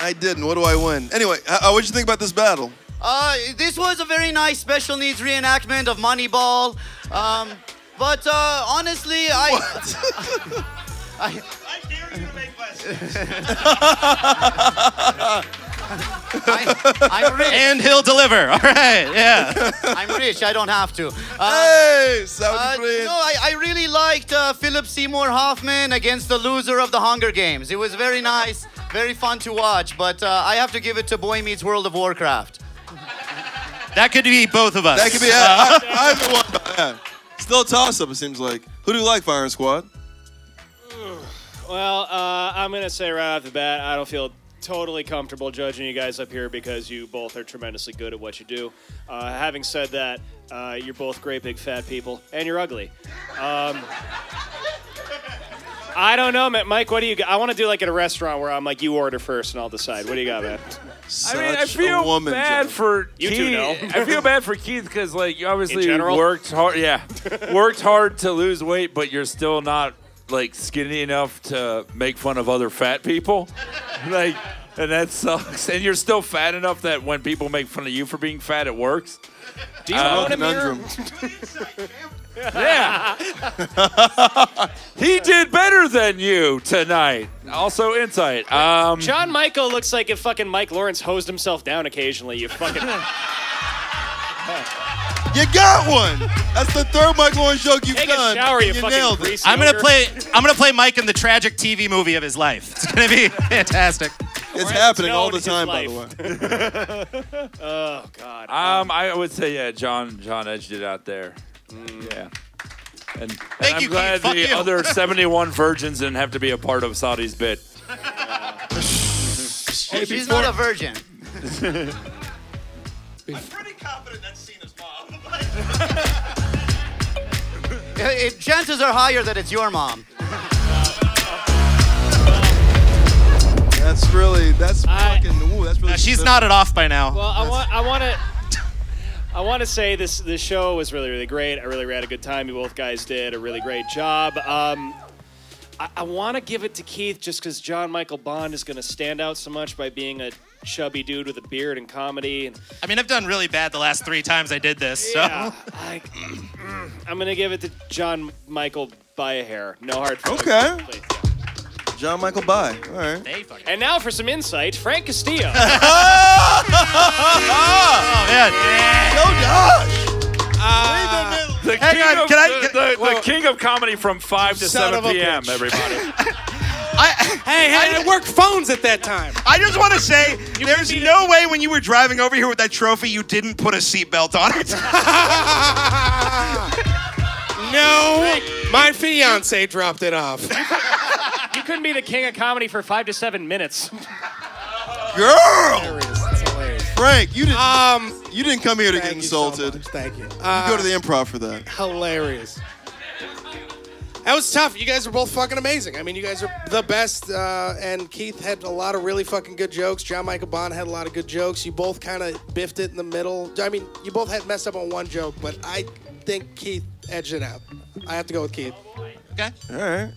I didn't. What do I win? Anyway, uh, what'd you think about this battle? Uh, this was a very nice special needs reenactment of Moneyball. Um, but uh, honestly, I. What? I, I dare you to make lessons. I, I'm rich. And he'll deliver. All right, yeah. I'm rich. I don't have to. Uh, hey, Saudi uh, Prince. No, I, I really liked uh, Philip Seymour Hoffman against the loser of the Hunger Games. It was very nice, very fun to watch, but uh, I have to give it to Boy Meets World of Warcraft. That could be both of us. That could be, yeah. Uh, I, I, I, yeah. Still a toss-up, it seems like. Who do you like, Firing Squad? Well, uh, I'm going to say right off the bat, I don't feel totally comfortable judging you guys up here because you both are tremendously good at what you do. Uh, having said that, uh, you're both great big fat people, and you're ugly. Um, I don't know, man. Mike, what do you got? I want to do like at a restaurant where I'm like, you order first and I'll decide. What do you got, man? Such I mean, I feel woman, bad Jeff. for you Keith. Two know. I feel bad for Keith because like you obviously worked hard, yeah, worked hard to lose weight, but you're still not like skinny enough to make fun of other fat people, like, and that sucks. And you're still fat enough that when people make fun of you for being fat, it works. Do you uh, own a mirror? Yeah, he did better than you tonight. Also, insight. Um, John Michael looks like if fucking Mike Lawrence hosed himself down occasionally. You fucking. You got one. That's the third Mike Lawrence joke you've Take done. A shower, you, you fucking nailed it. I'm gonna play. I'm gonna play Mike in the tragic T V movie of his life. It's gonna be fantastic. It's happening all the time, by the way. Oh God. Um, I would say yeah, John. John edged it out there. Mm. Yeah. And, and Thank I'm you, glad Keith. the other seventy-one virgins didn't have to be a part of Saudi's bit. Yeah. Oh, she's not a virgin. I'm pretty confident that scene is mom. it, it, chances are higher that it's your mom. That's really, that's I, fucking, ooh, that's really. No, she's nodded off by now. Well, I want, I want to, I want to say this, this show was really, really great. I really had a good time. You both guys did a really great job. Um, I, I want to give it to Keith just because John Michael Bond is going to stand out so much by being a chubby dude with a beard and comedy. And I mean, I've done really bad the last three times I did this. So. Yeah, I, I'm going to give it to John Michael by a hair. No hard feelings. Okay. John Michael by. All right. And now for some insight, Frank Castillo. Oh, man. Yeah. Oh, gosh. Uh, Leave him in. The Hang king on, of, can I, can, the, the, well, the king of comedy from five to seven P M everybody. I, hey, hey, I, I worked phones at that time. I just want to say, you there's no way when you were driving over here with that trophy, you didn't put a seatbelt on it. No, my fiance dropped it off. You couldn't be the king of comedy for five to seven minutes. Girl! Frank, you didn't, um, you didn't come here to get insulted. You so thank you. Uh, you go to the improv for that. Hilarious. That was tough. You guys are both fucking amazing. I mean, you guys are the best. Uh, and Keith had a lot of really fucking good jokes. John Michael Bond had a lot of good jokes. You both kind of biffed it in the middle. I mean, you both had messed up on one joke, but I think Keith edged it out. I have to go with Keith. Okay. All right.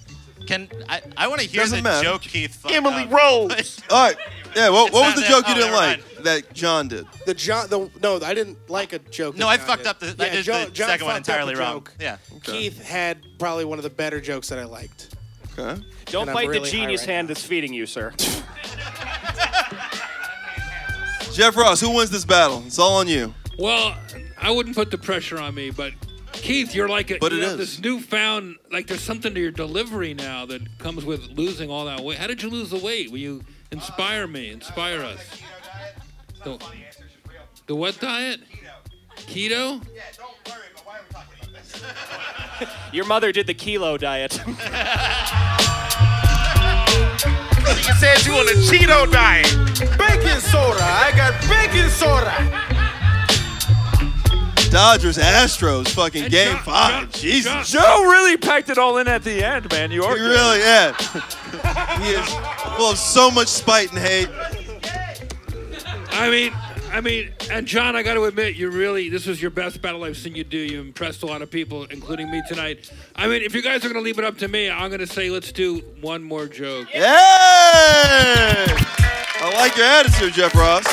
Can I, I want to hear Doesn't the matter. joke Keith fucked Emily up. Rose. All right. Yeah, well, what was the that, joke you oh, didn't like mind. that John did? The John, the no, I didn't like a joke. No, I John fucked did. up the, yeah, I did John, the John second one entirely wrong. Joke. Yeah, okay. Keith had probably one of the better jokes that I liked. Okay. Don't and bite really the genius right hand now. that's feeding you, sir. Jeff Ross, who wins this battle? It's all on you. Well, I wouldn't put the pressure on me, but Keith, you're like a, but you it is. this newfound, like there's something to your delivery now that comes with losing all that weight. How did you lose the weight? Will you inspire uh, me, inspire uh, us? The, the, the what diet? Keto. Keto? Yeah, don't worry, but why are we talking about this? Your mother did the keto diet. She said you on a Cheeto diet. Baking soda. I got baking soda. Dodgers Astros fucking and game John, five. John, Jesus. John. Joe really packed it all in at the end, man. You are. He good. really yeah. He is full of so much spite and hate. I mean, I mean, and John, I got to admit, you really, this was your best battle I've seen you do. You impressed a lot of people, including me tonight. I mean, if you guys are going to leave it up to me, I'm going to say let's do one more joke. Yeah! I like your attitude, Jeff Ross.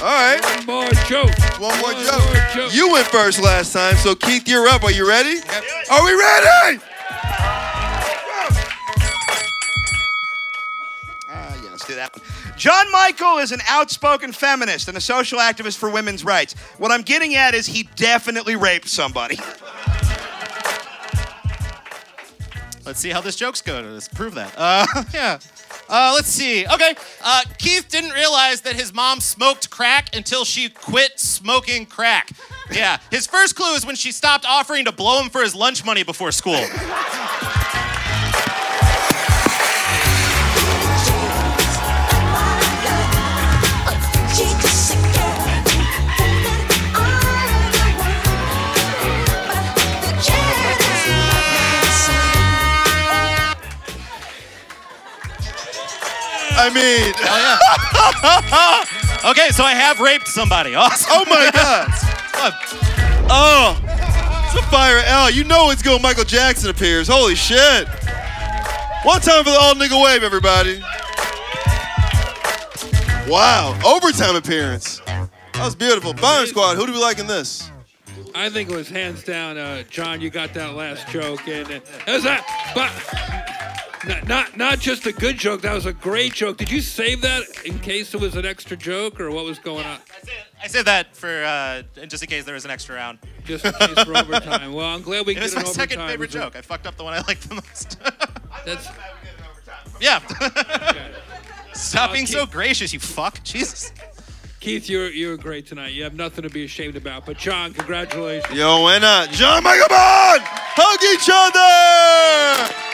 All right. One more joke. One more, one joke. more joke. You went first last time, so Keith, you're up. Are you ready? Yep. Are we ready? That one. John Michael is an outspoken feminist and a social activist for women's rights. What I'm getting at is he definitely raped somebody. Let's see how this joke's going. Let's prove that. Uh, yeah. Uh, let's see. Okay. Uh, Keith didn't realize that his mom smoked crack until she quit smoking crack. Yeah. His first clue is when she stopped offering to blow him for his lunch money before school. I mean, oh, yeah. Okay, so I have raped somebody. Awesome. Oh my God! Oh, it's a fire L. You know it's going. Michael Jackson appears. Holy shit! One time for the all nigga wave, everybody. Wow, overtime appearance. That was beautiful. Fire Squad. Who do we like in this? I think it was hands down, uh, John. You got that last joke, and it was that, but. Not, not not just a good joke, that was a great joke. Did you save that in case it was an extra joke or what was going yeah, on? I saved, I saved that for uh, just in case there was an extra round. Just in case for overtime. Well, I'm glad we did it overtime. It was my second favorite joke. I fucked up the one I liked the most. That's... Yeah. Okay. Stop uh, being Keith, so gracious, you fuck. Jesus. Keith, you're, you're great tonight. You have nothing to be ashamed about. But John, congratulations. Yo, why not? John Michael Bond! Hug each other!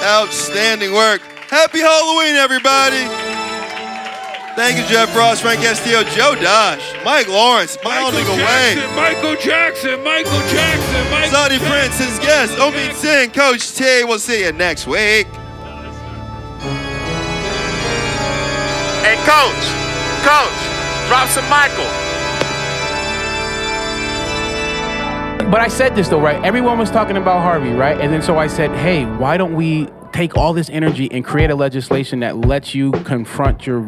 Outstanding work. Happy Halloween, everybody. Thank you, Jeff Ross, Frank Castillo, Joe Dosh, Mike Lawrence, Michael Jackson, away. Michael Jackson, Michael Jackson, Michael Saudi Jackson, Prince, his guest, Omid Singh, Coach T. We'll see you next week. Hey, Coach, Coach, drop some Michael. But I said this, though, right? Everyone was talking about Harvey, right? And then so I said, hey, why don't we take all this energy and create a legislation that lets you confront your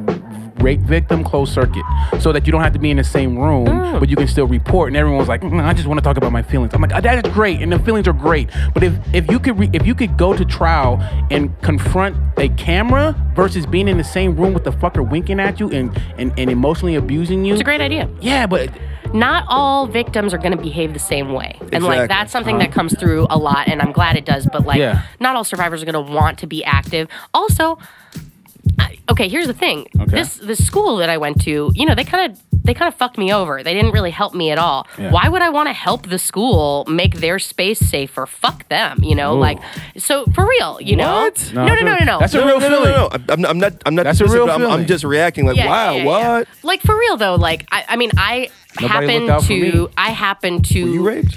rape victim closed circuit so that you don't have to be in the same room, mm. but you can still report. And everyone was like, mm, I just want to talk about my feelings. I'm like, oh, that is great. And the feelings are great. But if, if, you could re if you could go to trial and confront a camera versus being in the same room with the fucker winking at you and, and, and emotionally abusing you. It's a great idea. Yeah, but... Not all victims are going to behave the same way. Exactly. And, like, that's something that comes through a lot, and I'm glad it does. But, like, yeah. not all survivors are going to want to be active. Also, I, okay, here's the thing. Okay. This the school that I went to, you know, they kind of they kind of fucked me over. They didn't really help me at all. Yeah. Why would I want to help the school make their space safer? Fuck them, you know? Ooh. Like, so, for real, you what? know? No, no, no, no, no. That's no, a real no, feeling. No, no, no. I'm, I'm not, I'm not that's a real feeling. I'm, I'm just reacting like, yeah, wow, yeah, yeah, what? Yeah. Like, for real, though, like, I, I mean, I... Nobody happened to I happened to Were you raped?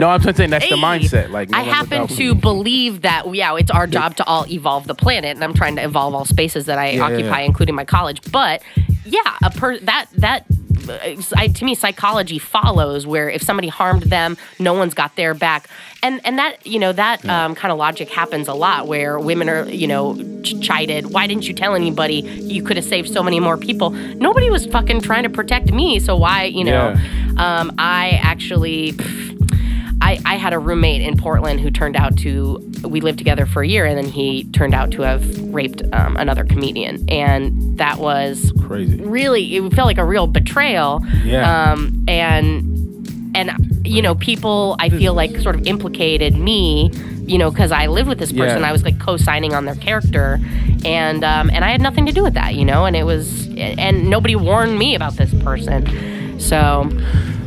No, I'm just saying that's hey, the mindset. Like no I happen to believe that yeah, it's our job to all evolve the planet, and I'm trying to evolve all spaces that I yeah, occupy, yeah. including my college. But yeah, a per that that I, to me, psychology follows where if somebody harmed them, no one's got their back. And and that, you know, that yeah. um, kind of logic happens a lot where women are, you know, ch- chided. Why didn't you tell anybody? You could have saved so many more people. Nobody was fucking trying to protect me, so why, you know. Yeah. Um, I actually... Pff, I, I had a roommate in Portland who turned out to, we lived together for a year, and then he turned out to have raped um, another comedian. And that was crazy. Really, it felt like a real betrayal. Yeah. Um, and, and you know, people, I feel like, sort of implicated me, you know, because I lived with this person. Yeah. I was, like, co-signing on their character. And, um, and I had nothing to do with that, you know, and it was, and nobody warned me about this person. So...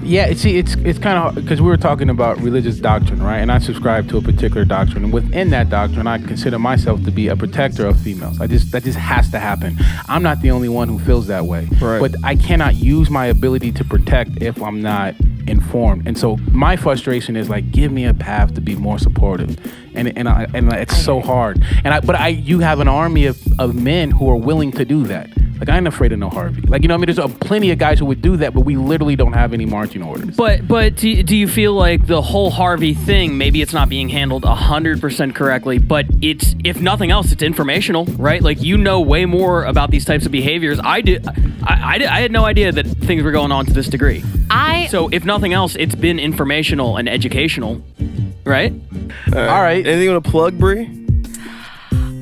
Yeah, see, it's it's kind of, because we were talking about religious doctrine, right? And I subscribe to a particular doctrine. And within that doctrine, I consider myself to be a protector of females. I just That just has to happen. I'm not the only one who feels that way. Right. But I cannot use my ability to protect if I'm not informed. And so my frustration is, like, give me a path to be more supportive. And and I, and it's so hard. And I, But I, you have an army of, of men who are willing to do that. Like, I ain't afraid of no Harvey. Like, you know what I mean? There's a, plenty of guys who would do that, but we literally don't have any marching orders. But but do, do you feel like the whole Harvey thing, maybe it's not being handled one hundred percent correctly, but it's, if nothing else, it's informational, right? Like, you know way more about these types of behaviors. I did, I, I, did, I had no idea that things were going on to this degree. I So, if nothing else, it's been informational and educational, right? Uh, All right. Anything you want to plug, Bri?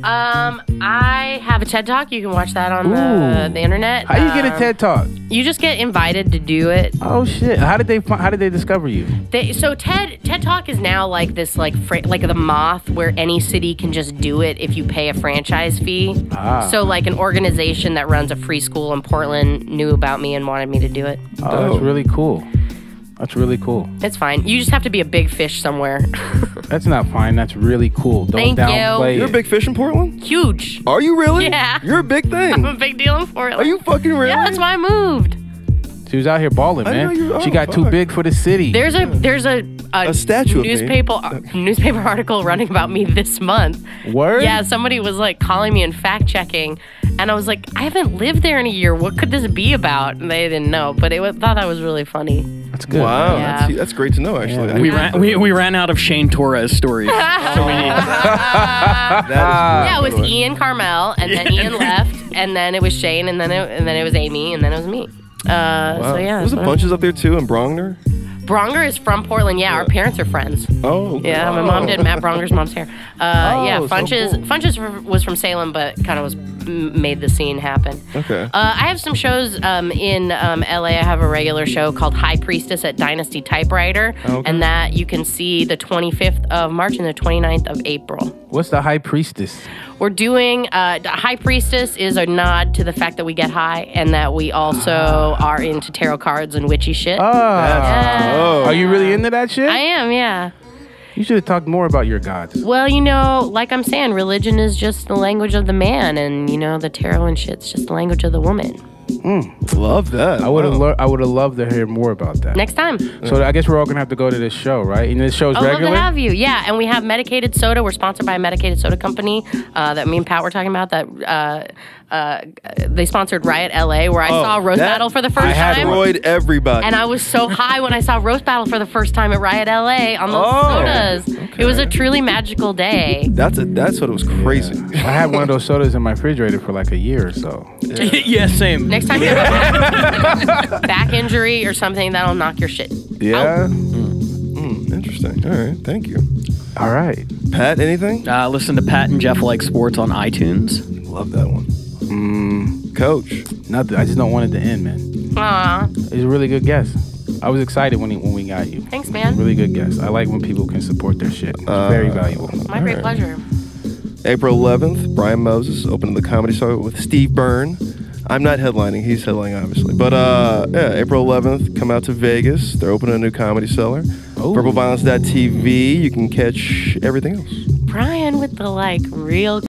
Um, I have a TED Talk. You can watch that on the, the internet. How do you um, get a TED Talk? You just get invited to do it. Oh shit! How did they How did they discover you? They, so TED TED Talk is now like this, like fra- like the moth where any city can just do it if you pay a franchise fee. Ah. So like an organization that runs a free school in Portland knew about me and wanted me to do it. Oh, oh. That's really cool. That's really cool. It's fine. You just have to be a big fish somewhere. That's not fine. That's really cool. Don't Thank downplay you. It. You're a big fish in Portland? Huge. Are you really? Yeah. You're a big thing. I'm a big deal in Portland. Are you fucking really? Yeah, that's why I moved. She was out here balling, I man. You, oh, she got fuck. too big for the city. There's a there's a a, a statue newspaper of me. newspaper article running about me this month. Word? Yeah, somebody was like calling me and fact checking. And I was like, I haven't lived there in a year. What could this be about? And they didn't know, but they thought that was really funny. That's good. Wow, yeah. that's, that's great to know, actually. Yeah. We, ran, we, we ran out of Shane Torres stories. So we need that. Is yeah, it was one. Ian Carmel, and then Ian left, and then it was Shane, and then it, and then it was Amy, and then it was me. Uh, wow. So yeah. There's a bunches up there, too, in Brongner. Bronger is from Portland. Yeah, yeah, our parents are friends. Oh, okay. Yeah, my mom did Matt Bronger's mom's hair. Uh, oh, yeah, Funches so cool. Funches was from Salem, but kind of was made the scene happen. Okay. Uh, I have some shows um, in um, L A. I have a regular show called High Priestess at Dynasty Typewriter, okay. and that you can see the twenty-fifth of March and the twenty-ninth of April. What's the High Priestess? We're doing uh, High Priestess is a nod to the fact that we get high and that we also are into tarot cards and witchy shit. Oh. Yeah. Oh. Are you really into that shit? I am, yeah. You should have talked more about your gods. Well, you know, like I'm saying, religion is just the language of the man, and you know, the tarot and shit's just the language of the woman. Mm. Love that. I would have. Wow. Lo- I would have loved to hear more about that next time. So I guess we're all gonna have to go to this show, right? And this show's oh, regular. I'd love to have you. Yeah, and we have Medicated Soda. We're sponsored by a Medicated Soda company uh, that me and Pat were talking about. That uh, uh, they sponsored Riot L A, where I oh, saw Roast Battle for the first I had time. I destroyed everybody. And I was so high when I saw Roast Battle for the first time at Riot L A on those oh, sodas. Okay. It was a truly magical day. That's a, that's what it was crazy. Yeah. I had one of those sodas in my refrigerator for like a year or so. Yeah, yeah same. Next time you have a back injury or something, that'll knock your shit yeah. out. Mm, interesting. All right. Thank you. All right. Pat, anything? Uh, listen to Pat and Jeff Like Sports on iTunes. Love that one. Mm, Coach. Nothing. I just don't want it to end, man. Aww. He's a really good guest. I was excited when he, when we got you. Thanks, man. Really good guest. I like when people can support their shit. It's uh, very valuable. My great right. pleasure. April eleventh, Brian Moses opened the Comedy Store with Steve Byrne. I'm not headlining. He's headlining, obviously. But, uh, yeah, April eleventh, come out to Vegas. They're opening a new comedy cellar. Oh. verbal violence dot t v. You can catch everything else. Brian with the, like, real